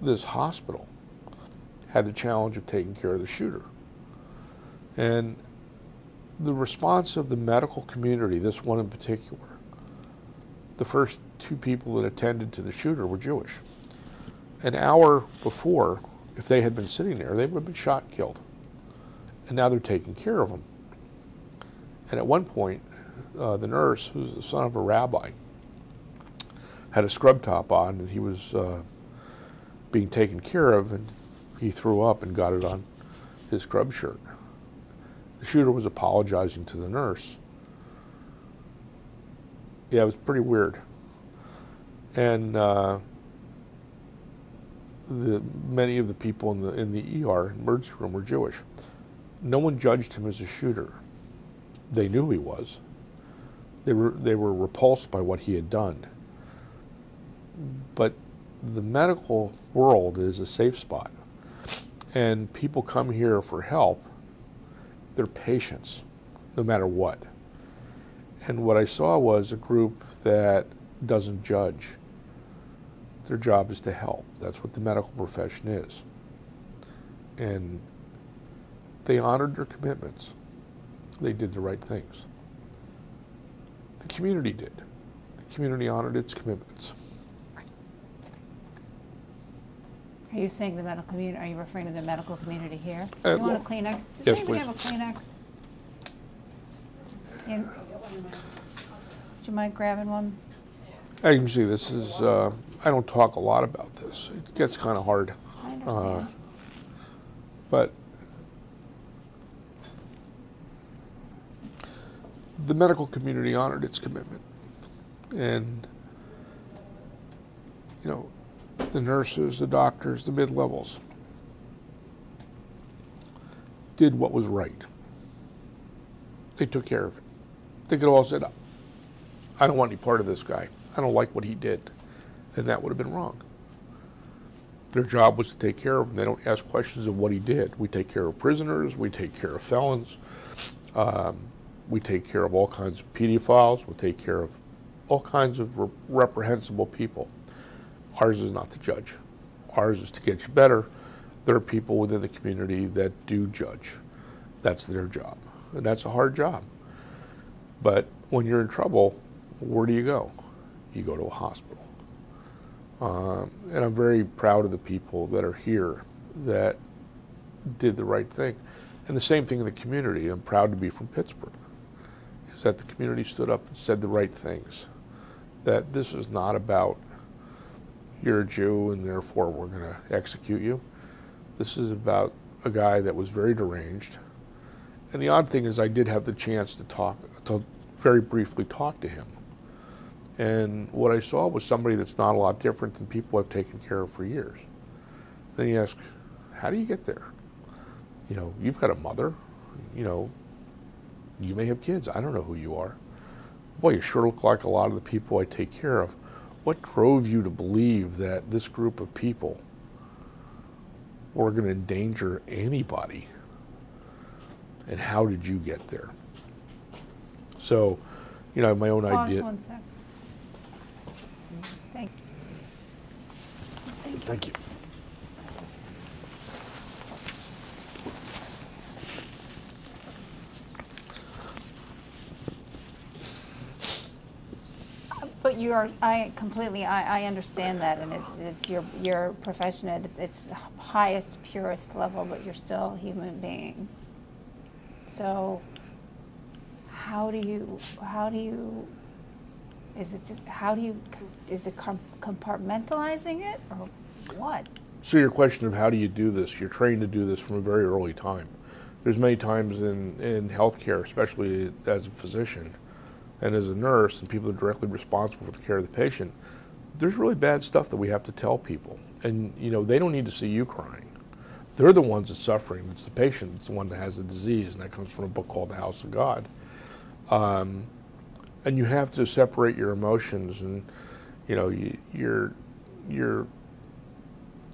this hospital had the challenge of taking care of the shooter. And the response of the medical community, this one in particular, the first two people that attended to the shooter were Jewish. An hour before, if they had been sitting there, they would have been shot and killed. And now they're taking care of them. And at one point, the nurse, who's the son of a rabbi, had a scrub top on, and he was being taken care of, and he threw up and got it on his scrub shirt. The shooter was apologizing to the nurse. Yeah, it was pretty weird. And many of the people in the ER, emergency room, were Jewish. No one judged him as a shooter. They knew who he was. They were repulsed by what he had done. But the medical world is a safe spot. And people come here for help. Their patients, no matter what. And what I saw was a group that doesn't judge. Their job is to help. That's what the medical profession is. And they honored their commitments. They did the right things. The community did. The community honored its commitments. Are you saying the medical community? Are you referring to the medical community here? You want a Kleenex? Yes, please. Do you have a Kleenex? Do you mind grabbing one? As you can see, this is, I don't talk a lot about this. It gets kind of hard. I understand. But the medical community honored its commitment. And, you know, the nurses, the doctors, the mid-levels did what was right. They took care of it. They could have all said, I don't want any part of this guy. I don't like what he did. And that would have been wrong. Their job was to take care of him. They don't ask questions of what he did. We take care of prisoners. We take care of felons. We take care of all kinds of pedophiles. We take care of all kinds of reprehensible people. Ours is not to judge. Ours is to get you better. There are people within the community that do judge. That's their job. And that's a hard job. But when you're in trouble, where do you go? You go to a hospital. And I'm very proud of the people that are here that did the right thing. And the same thing in the community. I'm proud to be from Pittsburgh, is that the community stood up and said the right things. That this is not about you're a Jew and therefore we're going to execute you. This is about a guy that was very deranged. And the odd thing is I did have the chance to very briefly talk to him. And what I saw was somebody that's not a lot different than people I've taken care of for years. Then you ask, how do you get there? You know, you've got a mother. You know, you may have kids. I don't know who you are. Boy, you sure look like a lot of the people I take care of. What drove you to believe that this group of people were going to endanger anybody? And how did you get there? So, you know, I have my own idea. One sec. Thanks. Thank you. But I understand that, and it's your profession at its highest, purest level, but you're still human beings. So how do you Is it just, how do you, is it compartmentalizing it or what? So your question of how do you do this, you're trained to do this from a very early time. There's many times in healthcare, especially as a physician and as a nurse and people are directly responsible for the care of the patient, there's really bad stuff that we have to tell people. And you know, they don't need to see you crying. They're the ones that's suffering. It's the patient, it's the one that has the disease, and that comes from a book called The House of God. And you have to separate your emotions, and you know,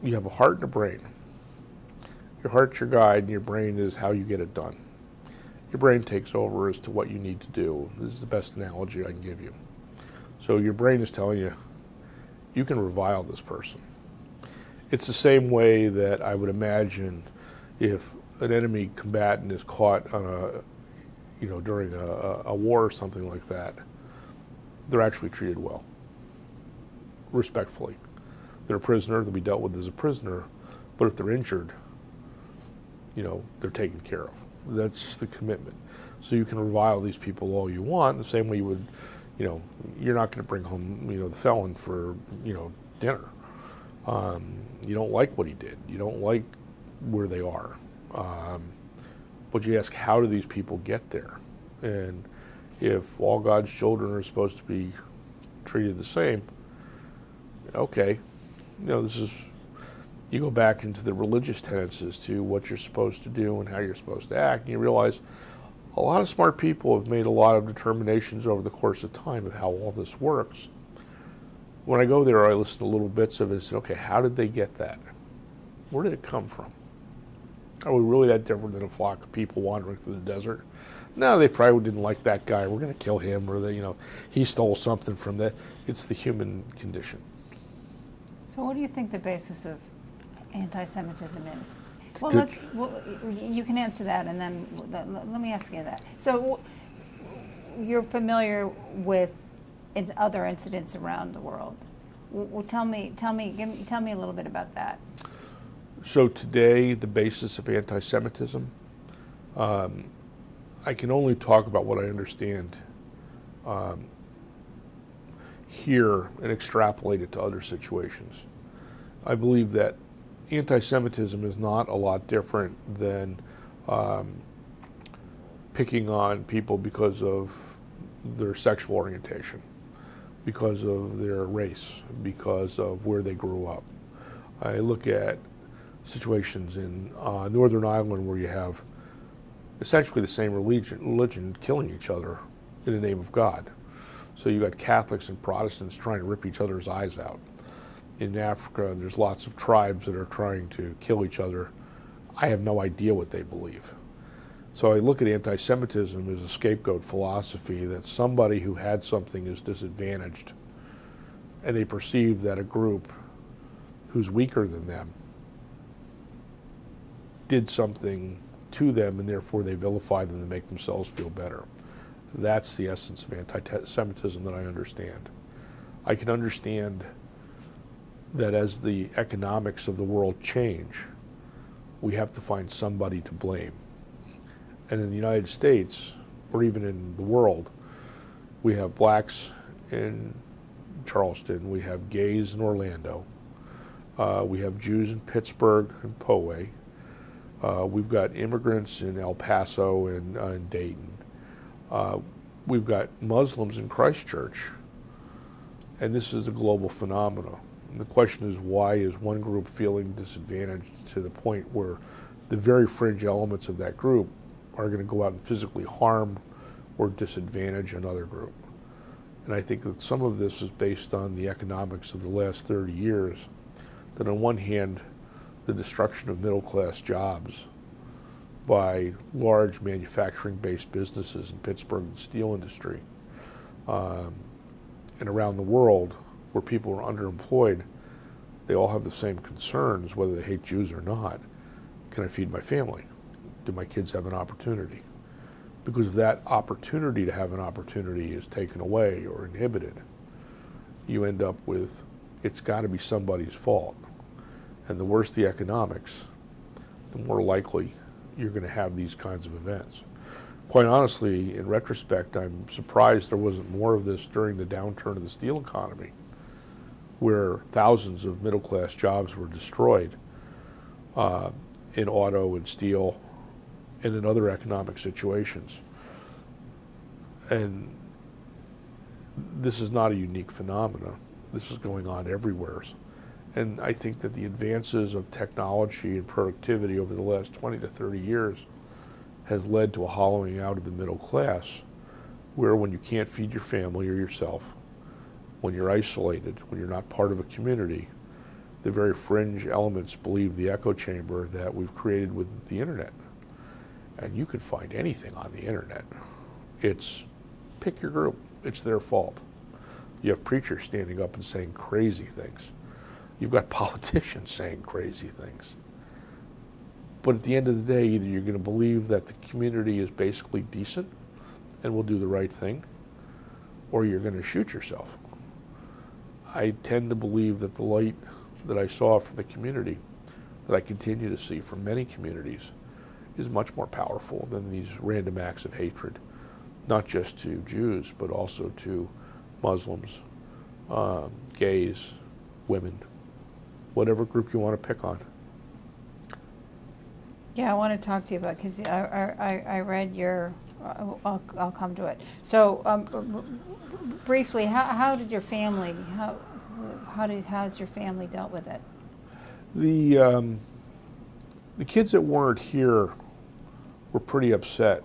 you have a heart and a brain. Your heart's your guide, and your brain is how you get it done. Your brain takes over as to what you need to do. This is the best analogy I can give you. So your brain is telling you, you can revile this person. It's the same way that I would imagine if an enemy combatant is caught on a, you know, during a war or something like that, they're actually treated well, respectfully. They're a prisoner, they'll be dealt with as a prisoner, but if they're injured, you know, they're taken care of. That's the commitment. So you can revile these people all you want, the same way you would, you know, you're not going to bring home, you know, the felon for, you know, dinner. You don't like what he did. You don't like where they are. But you ask, how do these people get there? And if all God's children are supposed to be treated the same, okay, you know, this is, you go back into the religious tenets as to what you're supposed to do and how you're supposed to act, and you realize a lot of smart people have made a lot of determinations over the course of time of how all this works. When I go there, I listen to little bits of it and say, okay, how did they get that? Where did it come from? Are we really that different than a flock of people wandering through the desert? No, they probably didn't like that guy. We're going to kill him, or they, you know, he stole something from that. It's the human condition. So what do you think the basis of anti-Semitism is? Well, you can answer that, and then let me ask you that. So you're familiar with other incidents around the world. Well, tell me a little bit about that. So today, the basis of anti-Semitism, I can only talk about what I understand here and extrapolate it to other situations. I believe that anti-Semitism is not a lot different than picking on people because of their sexual orientation, because of their race, because of where they grew up. I look at situations in Northern Ireland where you have essentially the same religion killing each other in the name of God. So you got Catholics and Protestants trying to rip each other's eyes out. In Africa, there's lots of tribes that are trying to kill each other. I have no idea what they believe. So I look at anti-Semitism as a scapegoat philosophy that somebody who had something is disadvantaged, and they perceive that a group who's weaker than them did something to them, and therefore they vilify them to make themselves feel better. That's the essence of anti-Semitism that I understand. I can understand that as the economics of the world change, we have to find somebody to blame. And in the United States, or even in the world, we have blacks in Charleston, we have gays in Orlando, we have Jews in Pittsburgh and Poway, we've got immigrants in El Paso and Dayton, we've got Muslims in Christchurch, and this is a global phenomenon. And the question is, why is one group feeling disadvantaged to the point where the very fringe elements of that group are going to go out and physically harm or disadvantage another group? And I think that some of this is based on the economics of the last 30 years, that on one hand, the destruction of middle-class jobs by large manufacturing-based businesses in Pittsburgh and the steel industry and around the world, where people are underemployed, they all have the same concerns, whether they hate Jews or not. Can I feed my family? Do my kids have an opportunity? Because if that opportunity to have an opportunity is taken away or inhibited, you end up with, it's got to be somebody's fault. And the worse the economics, the more likely you're going to have these kinds of events. quite honestly, in retrospect, I'm surprised there wasn't more of this during the downturn of the steel economy, where thousands of middle-class jobs were destroyed in auto and steel and in other economic situations. And this is not a unique phenomenon. This is going on everywhere. And I think that the advances of technology and productivity over the last 20 to 30 years has led to a hollowing out of the middle class, where when you can't feed your family or yourself, when you're isolated, when you're not part of a community, the very fringe elements believe the echo chamber that we've created with the internet. And you can find anything on the internet. It's pick your group, it's their fault. You have preachers standing up and saying crazy things. You've got politicians saying crazy things. But at the end of the day, either you're going to believe that the community is basically decent and will do the right thing, or you're going to shoot yourself. I tend to believe that the light that I saw from the community, that I continue to see from many communities, is much more powerful than these random acts of hatred, not just to Jews, but also to Muslims, gays, women, whatever group you want to pick on. Yeah, I want to talk to you about, because I read your, I'll come to it. So briefly, how did your family, how's your family dealt with it? The kids that weren't here were pretty upset,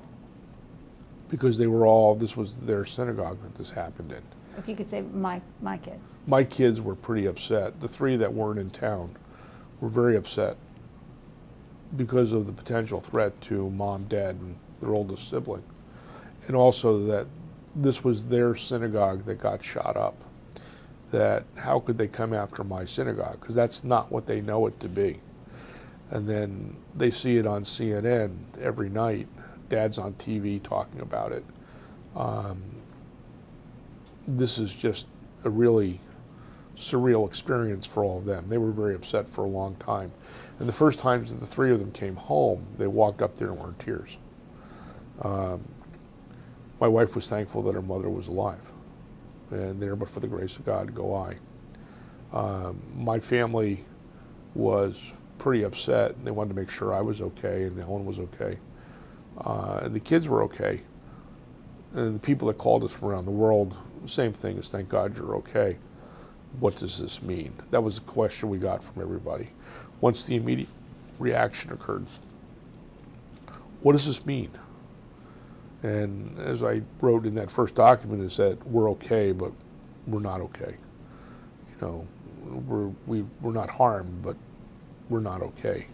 because they were all, this was their synagogue that this happened in. If you could say my kids. My kids were pretty upset. The three that weren't in town were very upset because of the potential threat to mom, dad, and their oldest sibling. And also that this was their synagogue that got shot up. That how could they come after my synagogue? Because that's not what they know it to be. And then they see it on CNN every night. Dad's on TV talking about it. This is just a really surreal experience for all of them. They were very upset for a long time. And the first times that the three of them came home, they walked up there and were in tears. My wife was thankful that her mother was alive. And there, but for the grace of God, go I. My family was pretty upset, and they wanted to make sure I was okay and Ellen was okay. And the kids were okay. And the people that called us from around the world, same thing as thank God you're okay. What does this mean? That was the question we got from everybody. Once the immediate reaction occurred, what does this mean? And as I wrote in that first document, is that we're okay, but we're not okay. You know, we're not harmed, but we're not okay.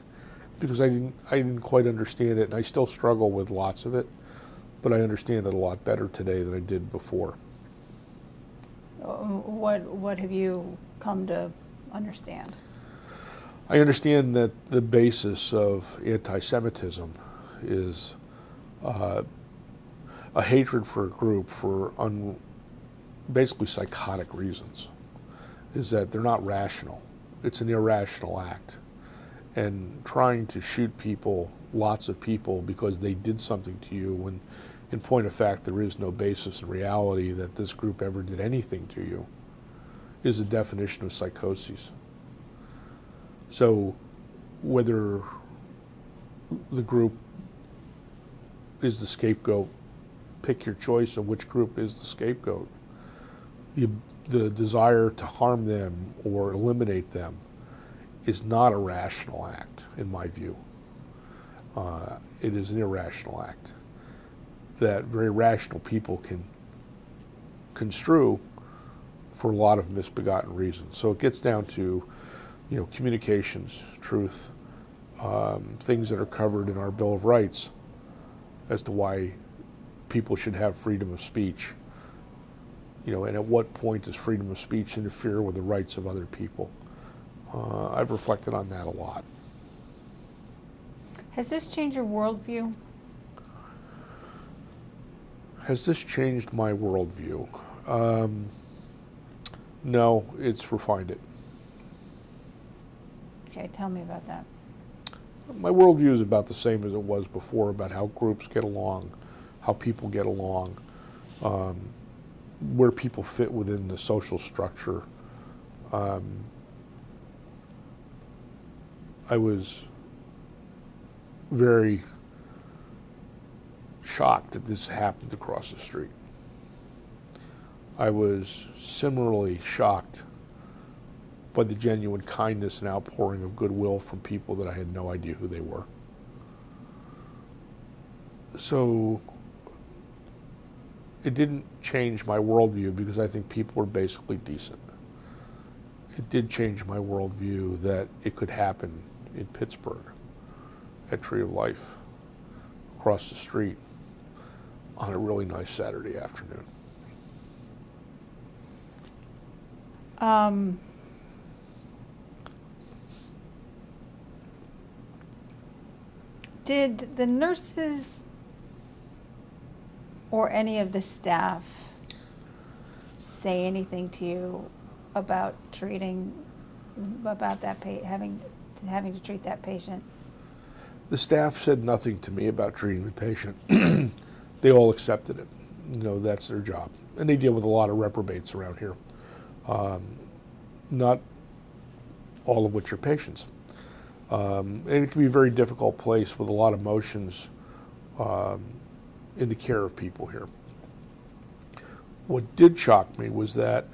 Because I didn't quite understand it, and I still struggle with lots of it, but I understand it a lot better today than I did before. What have you come to understand? I understand that the basis of anti-Semitism is a hatred for a group for basically psychotic reasons, is that they're not rational. It's an irrational act. And trying to shoot people, lots of people, because they did something to you when, in point of fact, there is no basis in reality that this group ever did anything to you, is the definition of psychosis. So whether the group is the scapegoat, pick your choice of which group is the scapegoat, the desire to harm them or eliminate them is not a rational act, in my view. It is an irrational act that very rational people can construe for a lot of misbegotten reasons. So it gets down to, you know, communications, truth, things that are covered in our Bill of Rights as to why people should have freedom of speech, you know, and at what point does freedom of speech interfere with the rights of other people. I've reflected on that a lot. Has this changed your worldview? Has this changed my worldview? No, it's refined it. Okay, tell me about that. My worldview is about the same as it was before, about how groups get along, how people get along, where people fit within the social structure. I was very shocked that this happened across the street. I was similarly shocked by the genuine kindness and outpouring of goodwill from people that I had no idea who they were. So it didn't change my worldview, because I think people were basically decent. It did change my worldview that it could happen in Pittsburgh, at Tree of Life, across the street, on a really nice Saturday afternoon. Did the nurses or any of the staff say anything to you about having to treat that patient? The staff said nothing to me about treating the patient. They all accepted it. You know, that's their job. And they deal with a lot of reprobates around here. Not all of which are patients. And it can be a very difficult place with a lot of emotions in the care of people here. What did shock me was that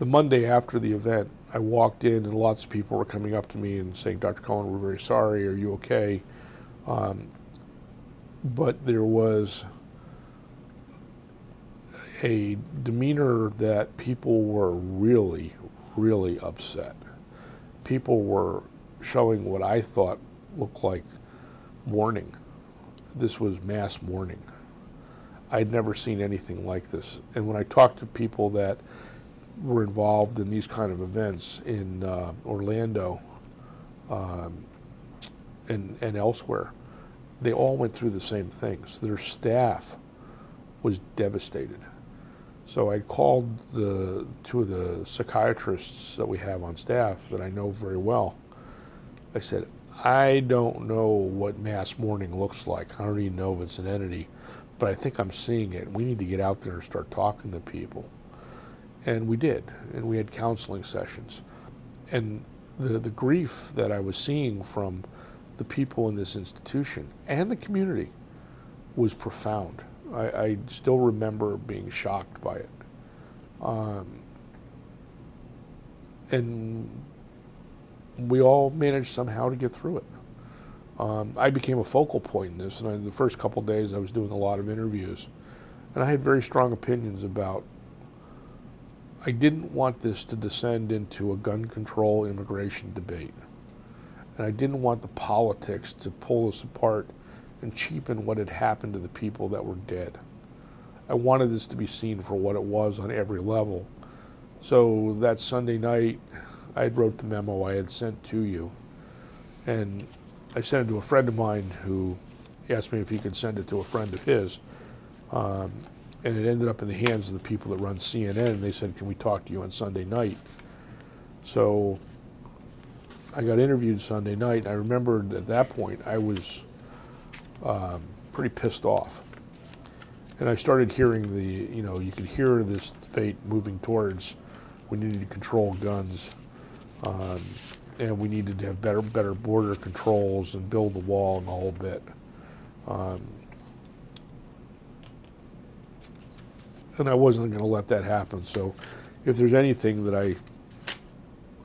the Monday after the event, I walked in and lots of people were coming up to me and saying, "Dr. Cohen, we're very sorry, are you okay?" But there was a demeanor that people were really, really upset. People were showing what I thought looked like mourning. This was mass mourning. I'd never seen anything like this. And when I talked to people that were involved in these kind of events in Orlando and elsewhere, they all went through the same things. Their staff was devastated. So I called two of the psychiatrists that we have on staff that I know very well. I said, "I don't know what mass mourning looks like. I don't even know if it's an entity, but I think I'm seeing it. We need to get out there and start talking to people." And we did, and we had counseling sessions. And the grief that I was seeing from the people in this institution and the community was profound. I still remember being shocked by it. And we all managed somehow to get through it. I became a focal point in this, and in the first couple of days I was doing a lot of interviews. And I had very strong opinions about, I didn't want this to descend into a gun control immigration debate. And I didn't want the politics to pull us apart and cheapen what had happened to the people that were dead. I wanted this to be seen for what it was on every level. So that Sunday night, I had wrote the memo I had sent to you, and I sent it to a friend of mine who asked me if he could send it to a friend of his, and it ended up in the hands of the people that run CNN, and they said, "Can we talk to you on Sunday night?" So I got interviewed Sunday night, and I remembered at that point I was pretty pissed off, and I started hearing you could hear this debate moving towards, we needed to control guns, and we needed to have better border controls and build the wall and the whole bit. And I wasn't going to let that happen. So if there's anything that I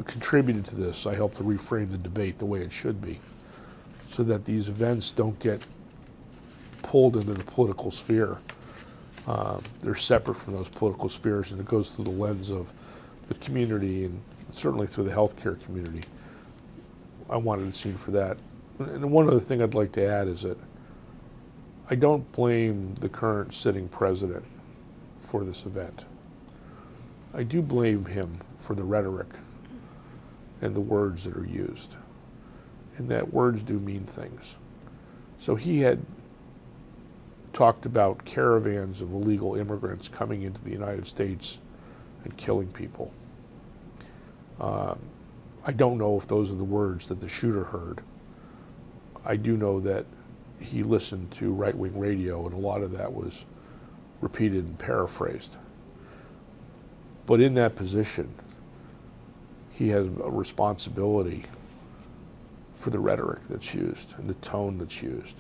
contributed to this, I helped to reframe the debate the way it should be, so that these events don't get pulled into the political sphere. They're separate from those political spheres, and it goes through the lens of the community, and certainly through the healthcare community. I wanted it seen for that. And one other thing I'd like to add is that I don't blame the current sitting president for this event. I do blame him for the rhetoric and the words that are used, and that words do mean things. So he had talked about caravans of illegal immigrants coming into the United States and killing people. I don't know if those are the words that the shooter heard. I do know that he listened to right-wing radio, and a lot of that was repeated and paraphrased. But in that position, he has a responsibility for the rhetoric that's used and the tone that's used,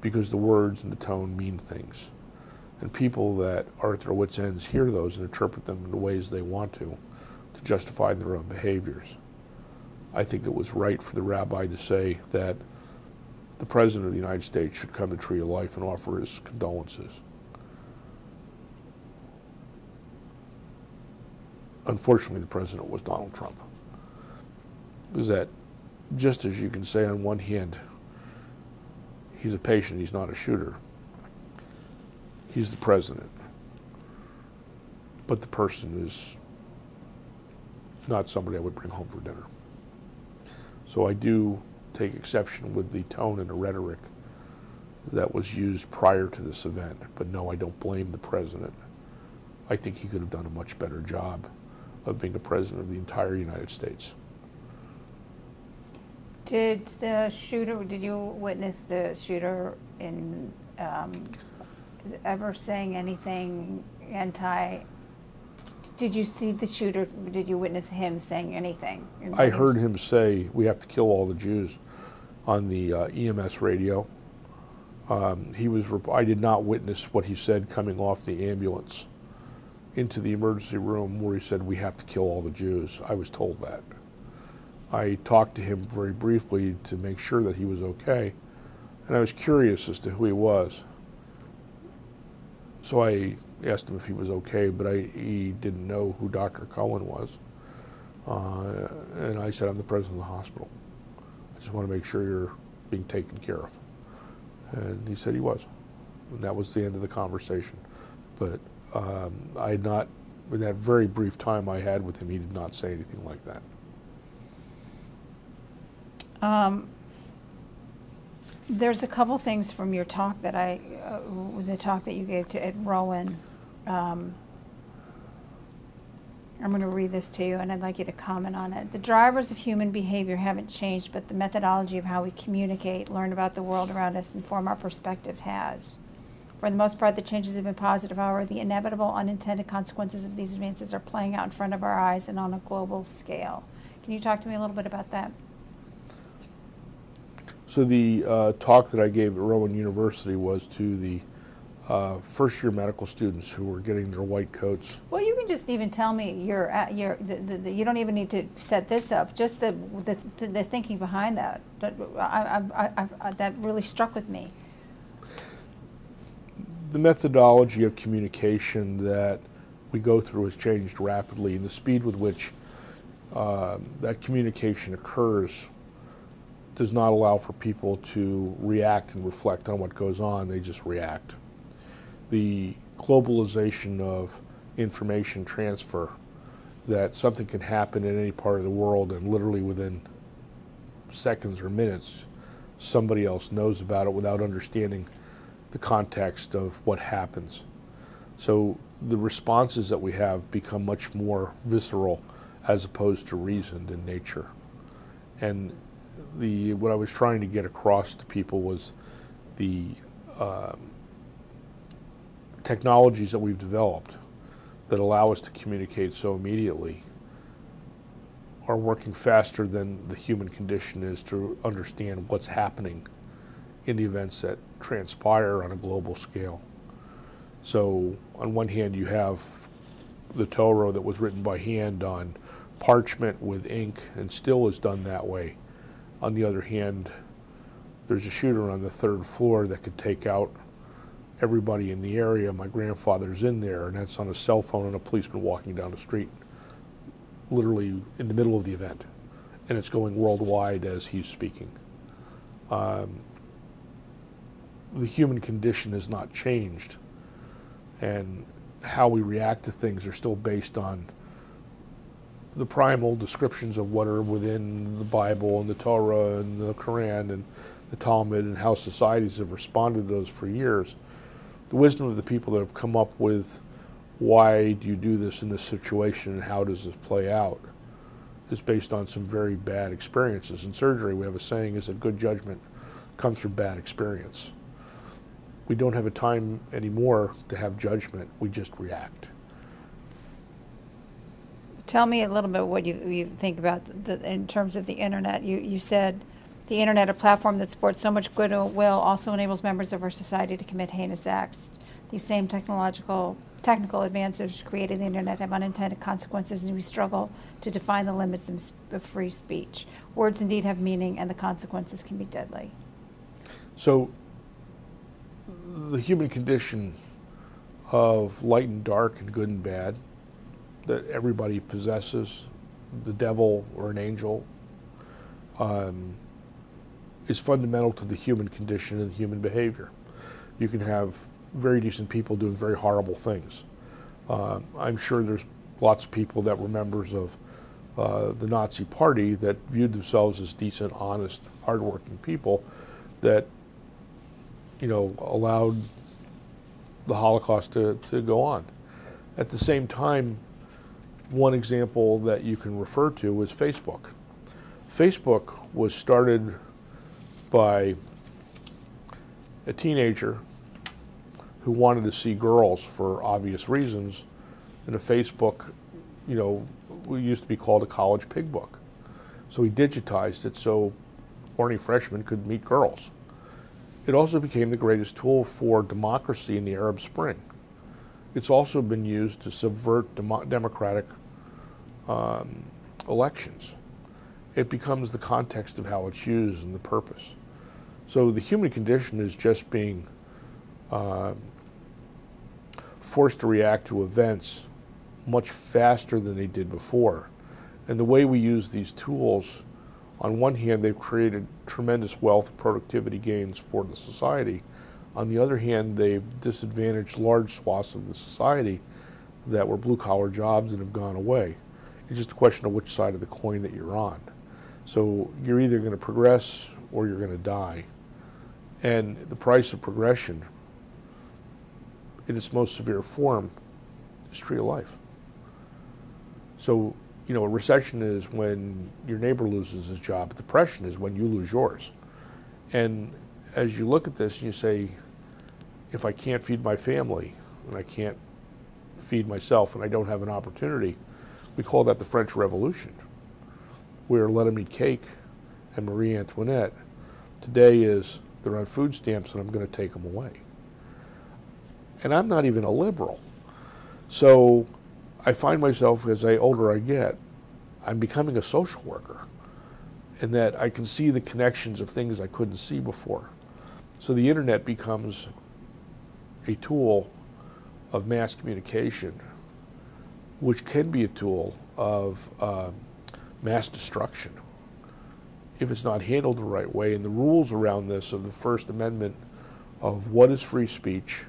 because the words and the tone mean things. And people that are at their wits' ends hear those and interpret them in the ways they want to justify their own behaviors. I think it was right for the rabbi to say that the President of the United States should come to Tree of Life and offer his condolences. Unfortunately, the President was Donald Trump. Is that just as you can say on one hand, he's a patient, he's not a shooter, he's the President, but the person is not somebody I would bring home for dinner. So I do take exception with the tone and the rhetoric that was used prior to this event, but no, I don't blame the President. I think he could have done a much better job of being the President of the entire United States. Did the shooter, did you witness the shooter in ever saying anything did you see the shooter, did you witness him saying anything? I heard him say, "We have to kill all the Jews," on the EMS radio. I did not witness what he said coming off the ambulance into the emergency room where he said, "We have to kill all the Jews." I was told that. I talked to him very briefly to make sure that he was okay, and I was curious as to who he was. So I asked him if he was okay, but he didn't know who Dr. Cohen was. And I said, "I'm the president of the hospital. I just want to make sure you're being taken care of." And he said he was. And that was the end of the conversation. But I had not, in that very brief time I had with him, he did not say anything like that. There's a couple things from your talk that the talk that you gave to Ed Rowan. I'm going to read this to you, and I'd like you to comment on it. "The drivers of human behavior haven't changed, but the methodology of how we communicate, learn about the world around us, and form our perspective has. For the most part, the changes have been positive. However, the inevitable unintended consequences of these advances are playing out in front of our eyes and on a global scale." Can you talk to me a little bit about that? So the talk that I gave at Rowan University was to the first-year medical students who were getting their white coats. Well, you can just even tell me you don't even need to set this up. Just the thinking behind that. That really struck with me. The methodology of communication that we go through has changed rapidly, and the speed with which that communication occurs does not allow for people to react and reflect on what goes on. They just react. The globalization of information transfer, that something can happen in any part of the world and literally within seconds or minutes somebody else knows about it without understanding the context of what happens. So the responses that we have become much more visceral as opposed to reasoned in nature. And what I was trying to get across to people was the technologies that we've developed that allow us to communicate so immediately are working faster than the human condition is to understand what's happening in the events that transpire on a global scale. So on one hand you have the Torah that was written by hand on parchment with ink and still is done that way. On the other hand, there's a shooter on the third floor that could take out everybody in the area. My grandfather's in there, and that's on a cell phone and a policeman walking down the street, literally in the middle of the event. And it's going worldwide as he's speaking. The human condition has not changed, and how we react to things are still based on the primal descriptions of what are within the Bible and the Torah and the Quran and the Talmud and how societies have responded to those for years. The wisdom of the people that have come up with why do you do this in this situation and how does this play out is based on some very bad experiences. In surgery we have a saying, is that good judgment comes from bad experience. We don't have a time anymore to have judgment. We just react. Tell me a little bit what you think about in terms of the internet. You said the internet, a platform that supports so much goodwill, also enables members of our society to commit heinous acts. These same technical advances created in the internet have unintended consequences, and we struggle to define the limits of free speech. Words indeed have meaning, and the consequences can be deadly. So the human condition of light and dark and good and bad that everybody possesses, the devil or an angel, is fundamental to the human condition and human behavior. You can have very decent people doing very horrible things. I'm sure there's lots of people that were members of the Nazi Party that viewed themselves as decent, honest, hardworking people that, you know, allowed the Holocaust to go on. At the same time, one example that you can refer to is Facebook. Facebook was started by a teenager who wanted to see girls for obvious reasons, and a Facebook, you know, used to be called a college pig book. So he digitized it so horny freshmen could meet girls. It also became the greatest tool for democracy in the Arab Spring. It's also been used to subvert democratic elections. It becomes the context of how it's used and the purpose. So the human condition is just being forced to react to events much faster than they did before. And the way we use these tools, on one hand, they've created tremendous wealth and productivity gains for the society. On the other hand, they've disadvantaged large swaths of the society that were blue-collar jobs and have gone away. It's just a question of which side of the coin that you're on. So you're either going to progress or you're going to die. And the price of progression, in its most severe form, is Tree of Life. So, you know, a recession is when your neighbor loses his job. Depression is when you lose yours. And as you look at this and you say, if I can't feed my family and I can't feed myself and I don't have an opportunity, we call that the French Revolution, where Let 'em Eat Cake and Marie Antoinette today is they're on food stamps and I'm going to take them away. And I'm not even a liberal. So I find myself, as the older I get, I'm becoming a social worker, and that I can see the connections of things I couldn't see before. So the internet becomes a tool of mass communication, which can be a tool of mass destruction if it's not handled the right way. And the rules around this of the First Amendment of what is free speech,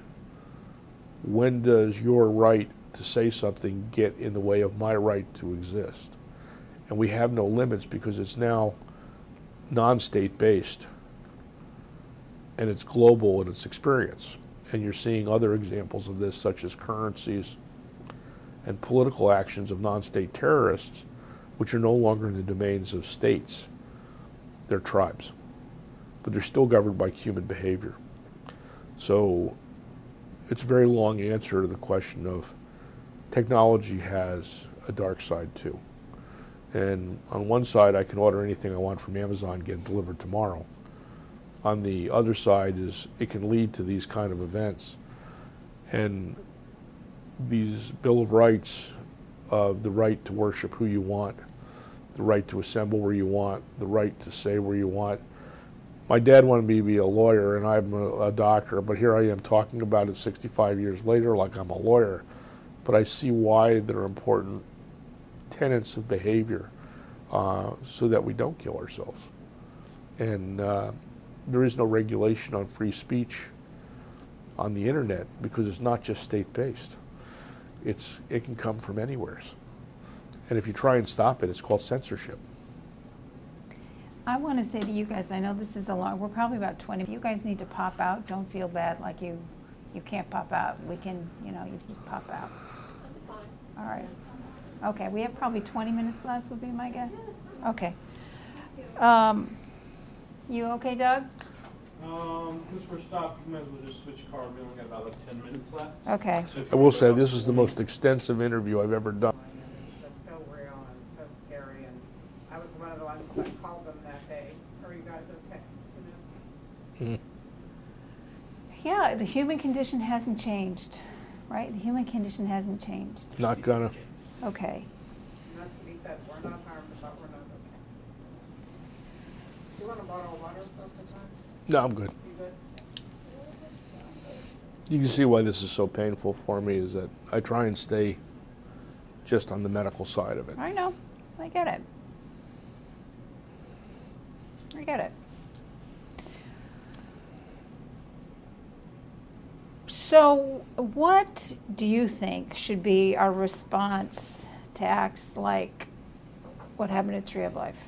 when does your right to say something get in the way of my right to exist? And we have no limits because it's now non-state based and it's global in its experience. And you're seeing other examples of this, such as currencies and political actions of non-state terrorists, which are no longer in the domains of states. They're tribes, but they're still governed by human behavior. So it's a very long answer to the question of technology has a dark side too. And on one side, I can order anything I want from Amazon, get it delivered tomorrow. On the other side is it can lead to these kind of events. And these Bill of Rights of the right to worship who you want, the right to assemble where you want, the right to say where you want. My dad wanted me to be a lawyer and I'm a doctor, but here I am talking about it 65 years later like I'm a lawyer. But I see why they're important tenets of behavior so that we don't kill ourselves. And there is no regulation on free speech on the internet because it's not just state-based. It can come from anywhere. And if you try and stop it, it's called censorship. I want to say to you guys, I know this is a long, we're probably about 20. If you guys need to pop out, don't feel bad like you can't pop out. We can, you know, you just pop out. All right. Okay, we have probably 20 minutes left would be my guess. Okay. You okay, Doug? Since we're stopped, we'll just switch car. We only got about like 10 minutes left. Okay. So I will say this is the most extensive interview I've ever done. So real and so scary, and I was one of the ones that called them that day. Are you guys okay? You know? Yeah, the human condition hasn't changed, right? The human condition hasn't changed. Not gonna. Okay. And that's what he said. We're not harmed, but we're not okay. Do you want to borrow water for some time? No, I'm good. You can see why this is so painful for me, is that I try and stay just on the medical side of it. I know. I get it. I get it. So what do you think should be our response to acts like what happened at Tree of Life?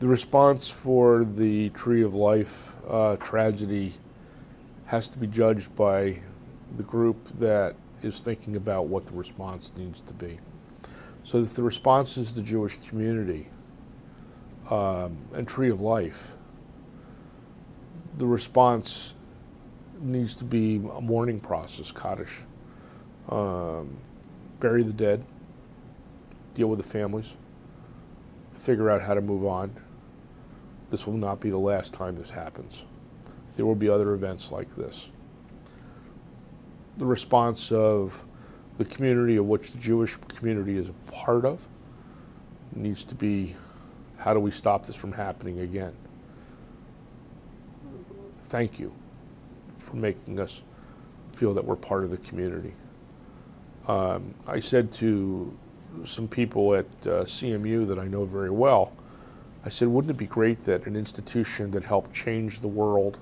The response for the Tree of Life tragedy has to be judged by the group that is thinking about what the response needs to be. So if the response is the Jewish community and Tree of Life, the response needs to be a mourning process, Kaddish. Bury the dead, deal with the families, figure out how to move on. This will not be the last time this happens. There will be other events like this. The response of the community of which the Jewish community is a part of needs to be, how do we stop this from happening again? Thank you for making us feel that we're part of the community. I said to some people at CMU that I know very well, I said, wouldn't it be great that an institution that helped change the world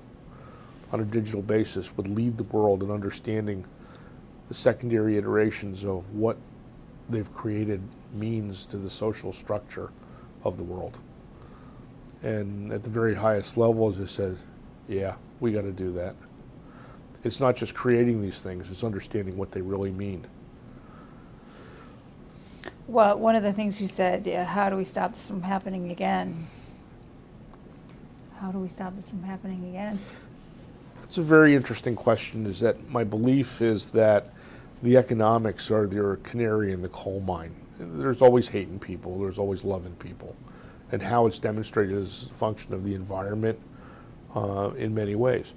on a digital basis would lead the world in understanding the secondary iterations of what they've created means to the social structure of the world? And at the very highest level, as I said, yeah, we got to do that. It's not just creating these things, it's understanding what they really mean. Well, one of the things you said, yeah, how do we stop this from happening again? How do we stop this from happening again? That's a very interesting question, is that my belief is that the economics are the canary in the coal mine. There's always hating people, there's always loving people. And how it's demonstrated is a function of the environment in many ways.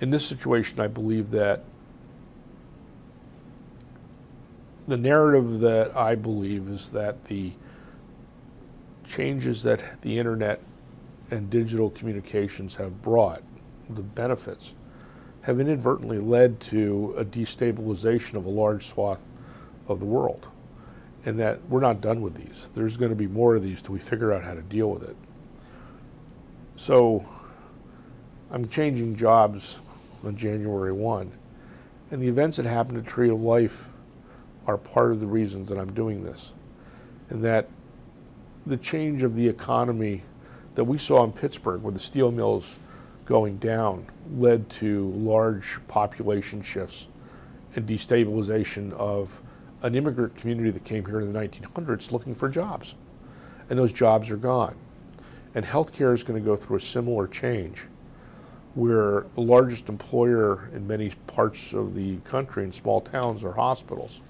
In this situation, I believe that the narrative that I believe is that the changes that the internet and digital communications have brought, the benefits, have inadvertently led to a destabilization of a large swath of the world. And that we're not done with these. There's going to be more of these till we figure out how to deal with it. So I'm changing jobs on January 1, and the events that happened at Tree of Life are part of the reasons that I'm doing this. And that the change of the economy that we saw in Pittsburgh, with the steel mills going down, led to large population shifts and destabilization of an immigrant community that came here in the 1900s looking for jobs. And those jobs are gone. And healthcare is going to go through a similar change, where the largest employer in many parts of the country in small towns are hospitals.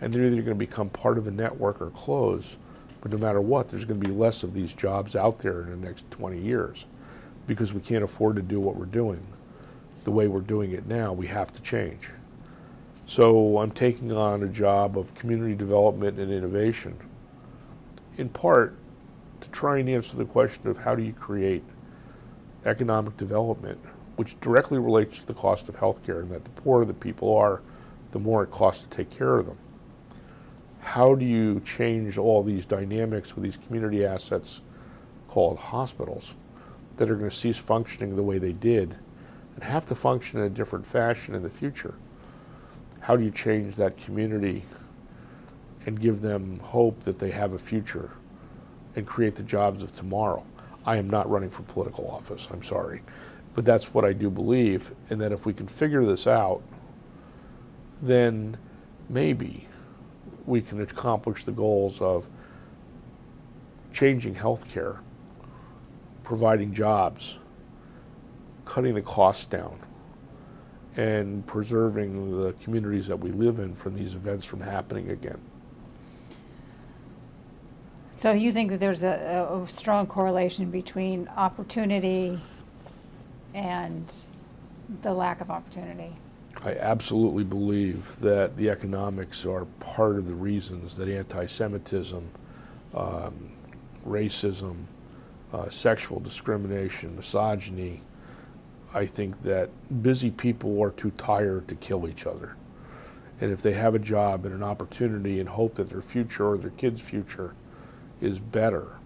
And they're either going to become part of a network or close, but no matter what, there's going to be less of these jobs out there in the next 20 years because we can't afford to do what we're doing. The way we're doing it now, we have to change. So I'm taking on a job of community development and innovation, in part to try and answer the question of how do you create economic development, which directly relates to the cost of healthcare, and that the poorer the people are, the more it costs to take care of them. How do you change all these dynamics with these community assets called hospitals that are going to cease functioning the way they did and have to function in a different fashion in the future? How do you change that community and give them hope that they have a future and create the jobs of tomorrow? I am not running for political office, I'm sorry. But that's what I do believe, and that if we can figure this out, then maybe we can accomplish the goals of changing healthcare, providing jobs, cutting the costs down, and preserving the communities that we live in from these events from happening again. So you think that there's a strong correlation between opportunity and the lack of opportunity? I absolutely believe that the economics are part of the reasons that anti-Semitism, racism, sexual discrimination, misogyny. I think that busy people are too tired to kill each other. And if they have a job and an opportunity and hope that their future or their kids' future is better,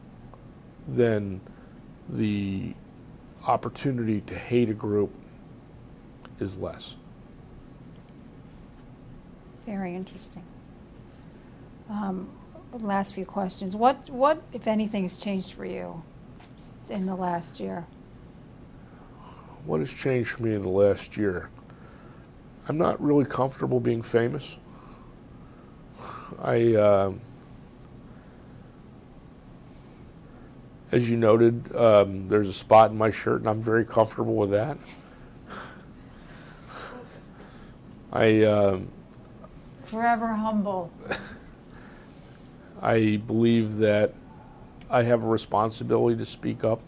then the opportunity to hate a group is less. Very interesting. Last few questions. What, if anything, has changed for you in the last year? What has changed for me in the last year? I'm not really comfortable being famous. As you noted, there's a spot in my shirt, and I'm very comfortable with that. Forever humble. I believe that I have a responsibility to speak up.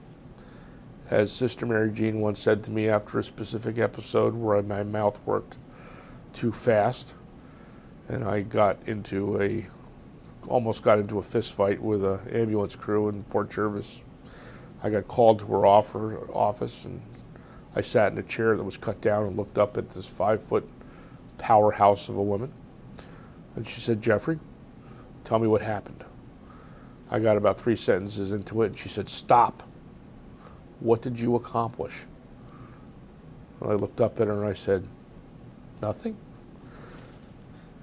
As Sister Mary Jean once said to me after a specific episode where my mouth worked too fast, and I almost got into a fist fight with an ambulance crew in Port Jervis. I got called to her office, and I sat in a chair that was cut down and looked up at this 5-foot powerhouse of a woman. And she said, "Jeffrey, tell me what happened." I got about 3 sentences into it, and she said, "Stop. What did you accomplish?" And I looked up at her and I said, "Nothing."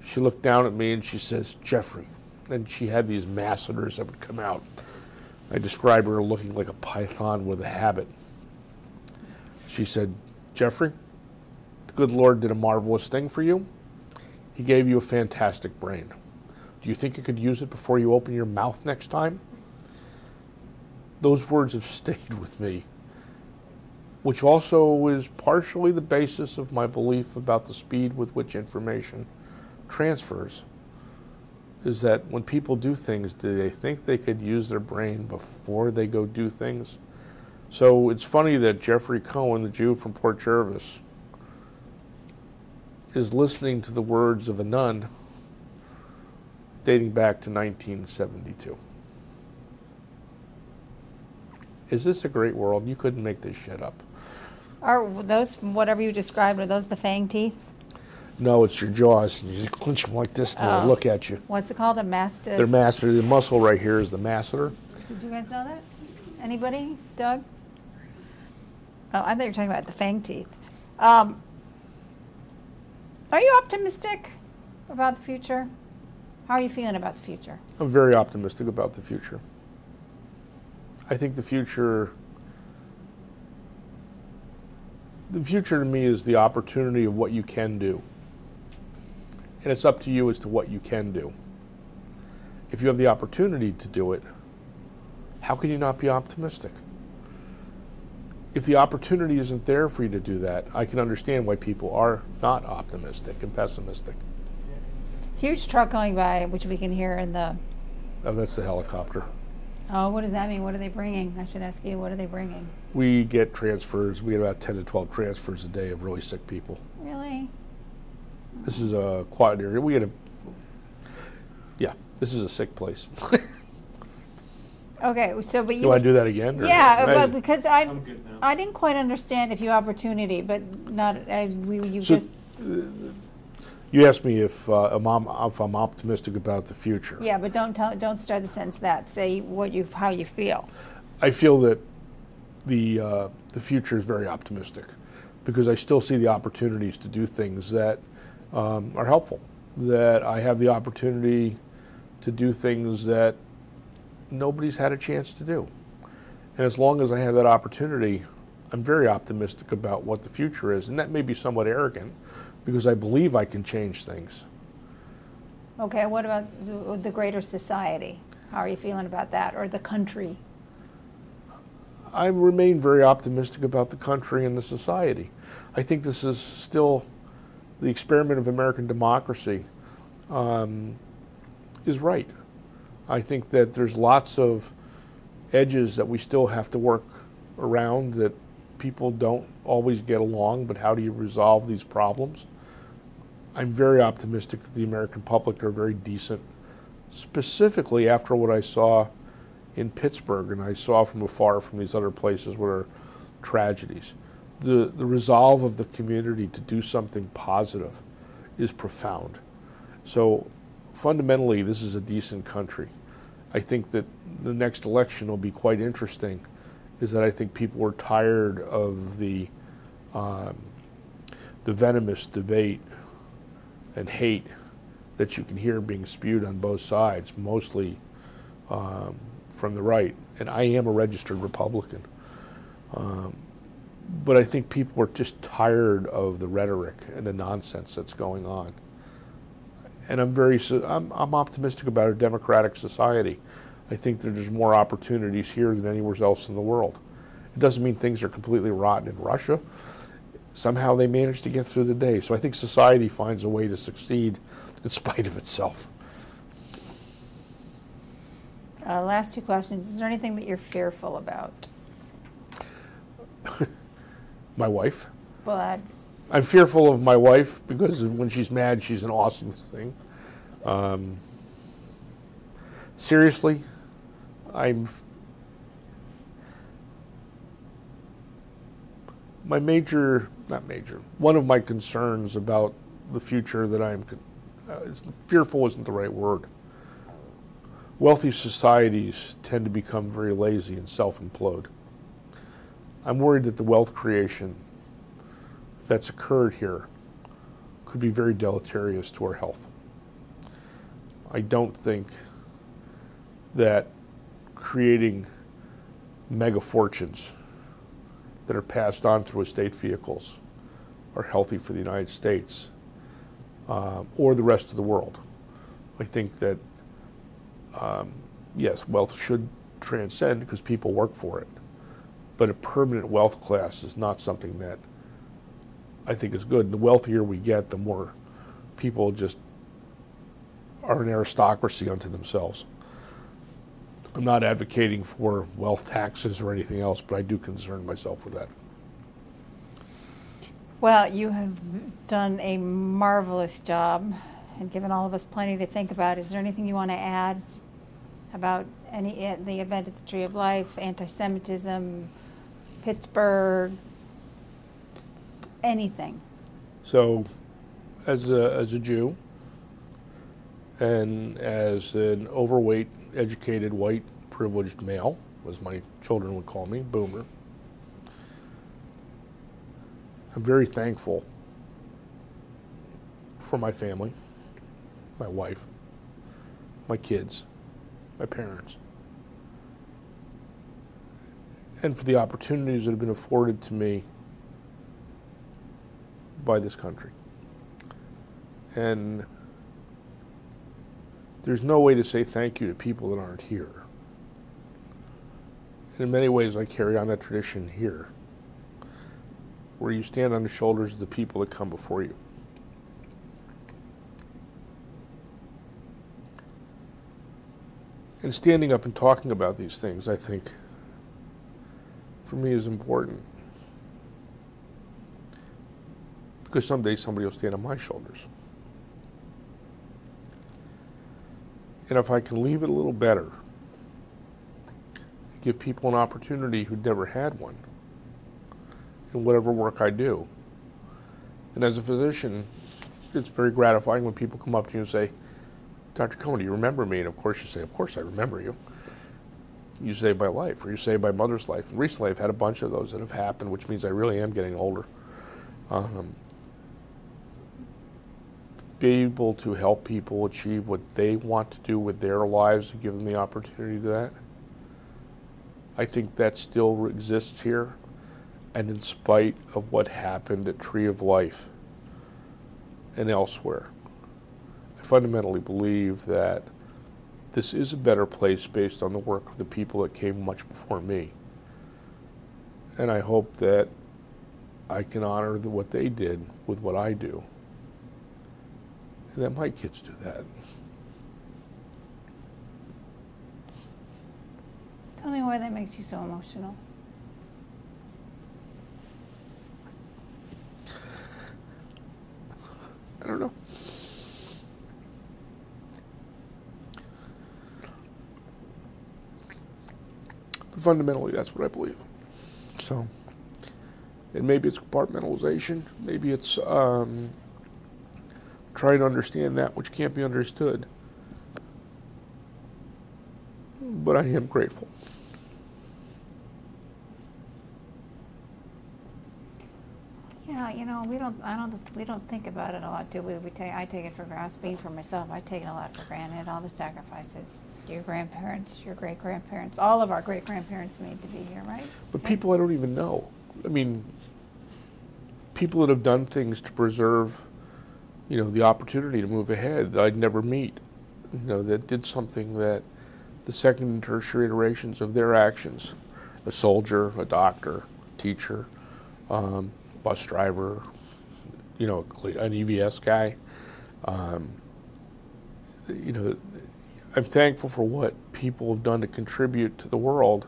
She looked down at me and she says, "Jeffrey." And she had these masseters that would come out. I described her looking like a python with a habit. She said, "Jeffrey, the good Lord did a marvelous thing for you. He gave you a fantastic brain. Do you think you could use it before you open your mouth next time?" Those words have stayed with me, which also is partially the basis of my belief about the speed with which information transfers, is that when people do things, do they think they could use their brain before they go do things? So it's funny that Jeffrey Cohen, the Jew from Port Jervis, is listening to the words of a nun dating back to 1972. Is this a great world? You couldn't make this shit up. Are those, whatever you described, are those the fang teeth? No, it's your jaws. You just clench them like this and they'll look at you. What's it called? A masseter? They're masseter. The muscle right here is the masseter. Did you guys know that? Anybody? Doug? Oh, I thought you were talking about the fang teeth. Are you optimistic about the future? How are you feeling about the future? I'm very optimistic about the future. I think the future to me is the opportunity of what you can do. And it's up to you as to what you can do. If you have the opportunity to do it, how can you not be optimistic? If the opportunity isn't there for you to do that, I can understand why people are not optimistic and pessimistic. Huge truck going by, which we can hear in the... Oh, that's the helicopter. Oh, what does that mean? What are they bringing? I should ask you, what are they bringing? We get transfers. We get about 10 to 12 transfers a day of really sick people. Really? This is a quiet area. Yeah, this is a sick place. Okay, so but you... Do I do that again? Yeah, but because I'm good now. I didn't quite understand if you opportunity, but not as we... You asked me if I'm optimistic about the future. Yeah, but don't start the sentence that. Say how you feel. I feel that the future is very optimistic because I still see the opportunities to do things that are helpful, that I have the opportunity to do things that nobody's had a chance to do. And as long as I have that opportunity, I'm very optimistic about what the future is. And that may be somewhat arrogant, because I believe I can change things. Okay, what about the greater society? How are you feeling about that, or the country? I remain very optimistic about the country and the society. I think this is still the experiment of American democracy is right. I think that there's lots of edges that we still have to work around, that people don't always get along, but how do you resolve these problems? I'm very optimistic that the American public are very decent, specifically after what I saw in Pittsburgh and I saw from afar from these other places where there are tragedies. The resolve of the community to do something positive is profound. So fundamentally, this is a decent country. I think that the next election will be quite interesting, is that I think people are tired of the venomous debate and hate that you can hear being spewed on both sides, mostly from the right. And I am a registered Republican. But I think people are just tired of the rhetoric and the nonsense that's going on. And I'm optimistic about a democratic society. I think that there's more opportunities here than anywhere else in the world. It doesn't mean things are completely rotten in Russia. Somehow they manage to get through the day. So I think society finds a way to succeed in spite of itself. Last two questions. Is there anything that you're fearful about? My wife. Well, I'm fearful of my wife because when she's mad, she's an awesome thing. Seriously, one of my concerns about the future that I'm, fearful isn't the right word. Wealthy societies tend to become very lazy and self-implode. I'm worried that the wealth creation that's occurred here could be very deleterious to our health. I don't think that creating mega fortunes that are passed on through estate vehicles are healthy for the United States or the rest of the world. I think that, yes, wealth should transcend because people work for it, but a permanent wealth class is not something that I think is good. And the wealthier we get, the more people just are an aristocracy unto themselves. I'm not advocating for wealth taxes or anything else, but I do concern myself with that. Well, you have done a marvelous job and given all of us plenty to think about. Is there anything you want to add about the event at the Tree of Life, anti-Semitism, Pittsburgh, anything? So, as a Jew and as an overweight, educated, white, privileged male, as my children would call me, boomer, I'm very thankful for my family, my wife, my kids, my parents, and for the opportunities that have been afforded to me by this country. And there's no way to say thank you to people that aren't here. And in many ways, I carry on that tradition here, where you stand on the shoulders of the people that come before you. And standing up and talking about these things, I think, for me, is important. Because someday somebody will stand on my shoulders. And if I can leave it a little better, give people an opportunity who'd never had one in whatever work I do. And as a physician, it's very gratifying when people come up to you and say, "Dr. Cohen, do you remember me?" And of course you say, "Of course I remember you. You saved my life," or "You saved my mother's life." And recently I've had a bunch of those that have happened, which means I really am getting older. Be able to help people achieve what they want to do with their lives and give them the opportunity to that. I think that still exists here. And in spite of what happened at Tree of Life and elsewhere, I fundamentally believe that this is a better place based on the work of the people that came much before me. And I hope that I can honor what they did with what I do. And that my kids do that. Tell me why that makes you so emotional. I don't know. But fundamentally, that's what I believe. So, and maybe it's compartmentalization. Maybe it's trying to understand that which can't be understood. But I am grateful. Yeah, you know, we don't think about it a lot, do we? I take it for granted. Speaking for myself, I take it a lot for granted. All the sacrifices your grandparents, your great grandparents, all of our great grandparents made to be here, right? But people I don't even know. I mean, people that have done things to preserve, you know, the opportunity to move ahead that I'd never meet. You know, that did something that the second and tertiary iterations of their actions, a soldier, a doctor, a teacher, bus driver, you know, an EVS guy. You know, I'm thankful for what people have done to contribute to the world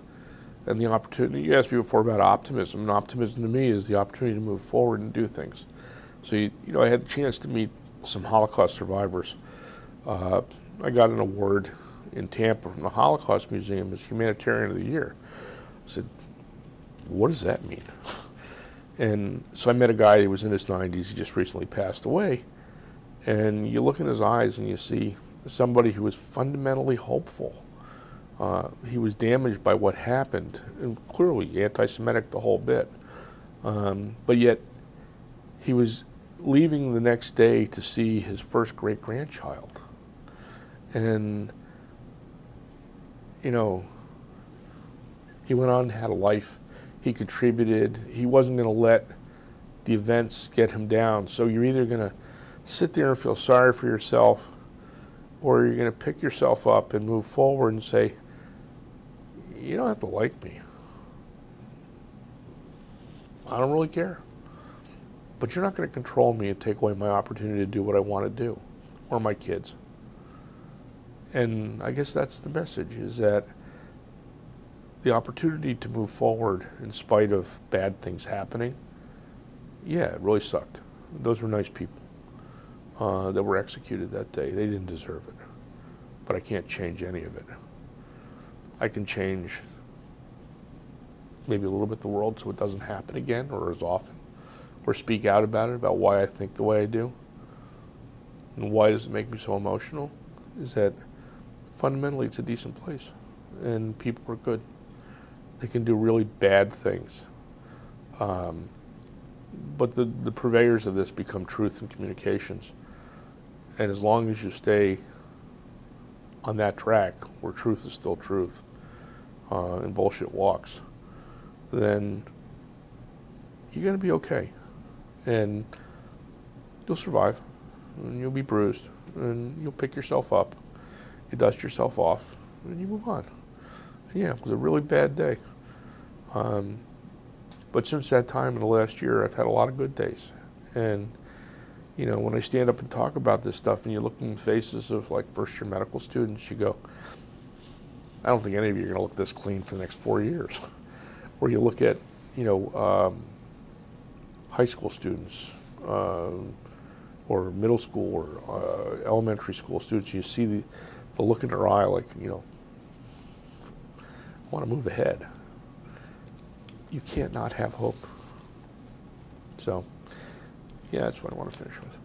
and the opportunity. You asked me before about optimism, and optimism to me is the opportunity to move forward and do things. So, you know, I had the chance to meet some Holocaust survivors. I got an award in Tampa from the Holocaust Museum as Humanitarian of the Year. I said, what does that mean? And so I met a guy who was in his 90s, he just recently passed away, and you look in his eyes and you see somebody who was fundamentally hopeful. He was damaged by what happened, and clearly anti-Semitic the whole bit, but yet he was leaving the next day to see his first great-grandchild. And, you know, he went on and had a life. He contributed. He wasn't going to let the events get him down. So you're either going to sit there and feel sorry for yourself, or you're going to pick yourself up and move forward and say, you don't have to like me. I don't really care. But you're not going to control me and take away my opportunity to do what I want to do, or my kids. And I guess that's the message, is that the opportunity to move forward in spite of bad things happening, yeah, it really sucked. Those were nice people that were executed that day. They didn't deserve it. But I can't change any of it. I can change maybe a little bit the world so it doesn't happen again or as often, or speak out about it, about why I think the way I do. And why does it make me so emotional is that fundamentally it's a decent place and people are good. They can do really bad things. But the purveyors of this become truth and communications. And as long as you stay on that track where truth is still truth and bullshit walks, then you're going to be okay. And you'll survive. And you'll be bruised. And you'll pick yourself up. You dust yourself off. And you move on. And yeah, it was a really bad day. But since that time in the last year, I've had a lot of good days. And, you know, when I stand up and talk about this stuff and you look in the faces of, like, first-year medical students, you go, I don't think any of you are going to look this clean for the next 4 years. Or you look at, you know, high school students or middle school or elementary school students, you see the look in their eye, like, you know, I want to move ahead. You can't not have hope. So, yeah, that's what I want to finish with.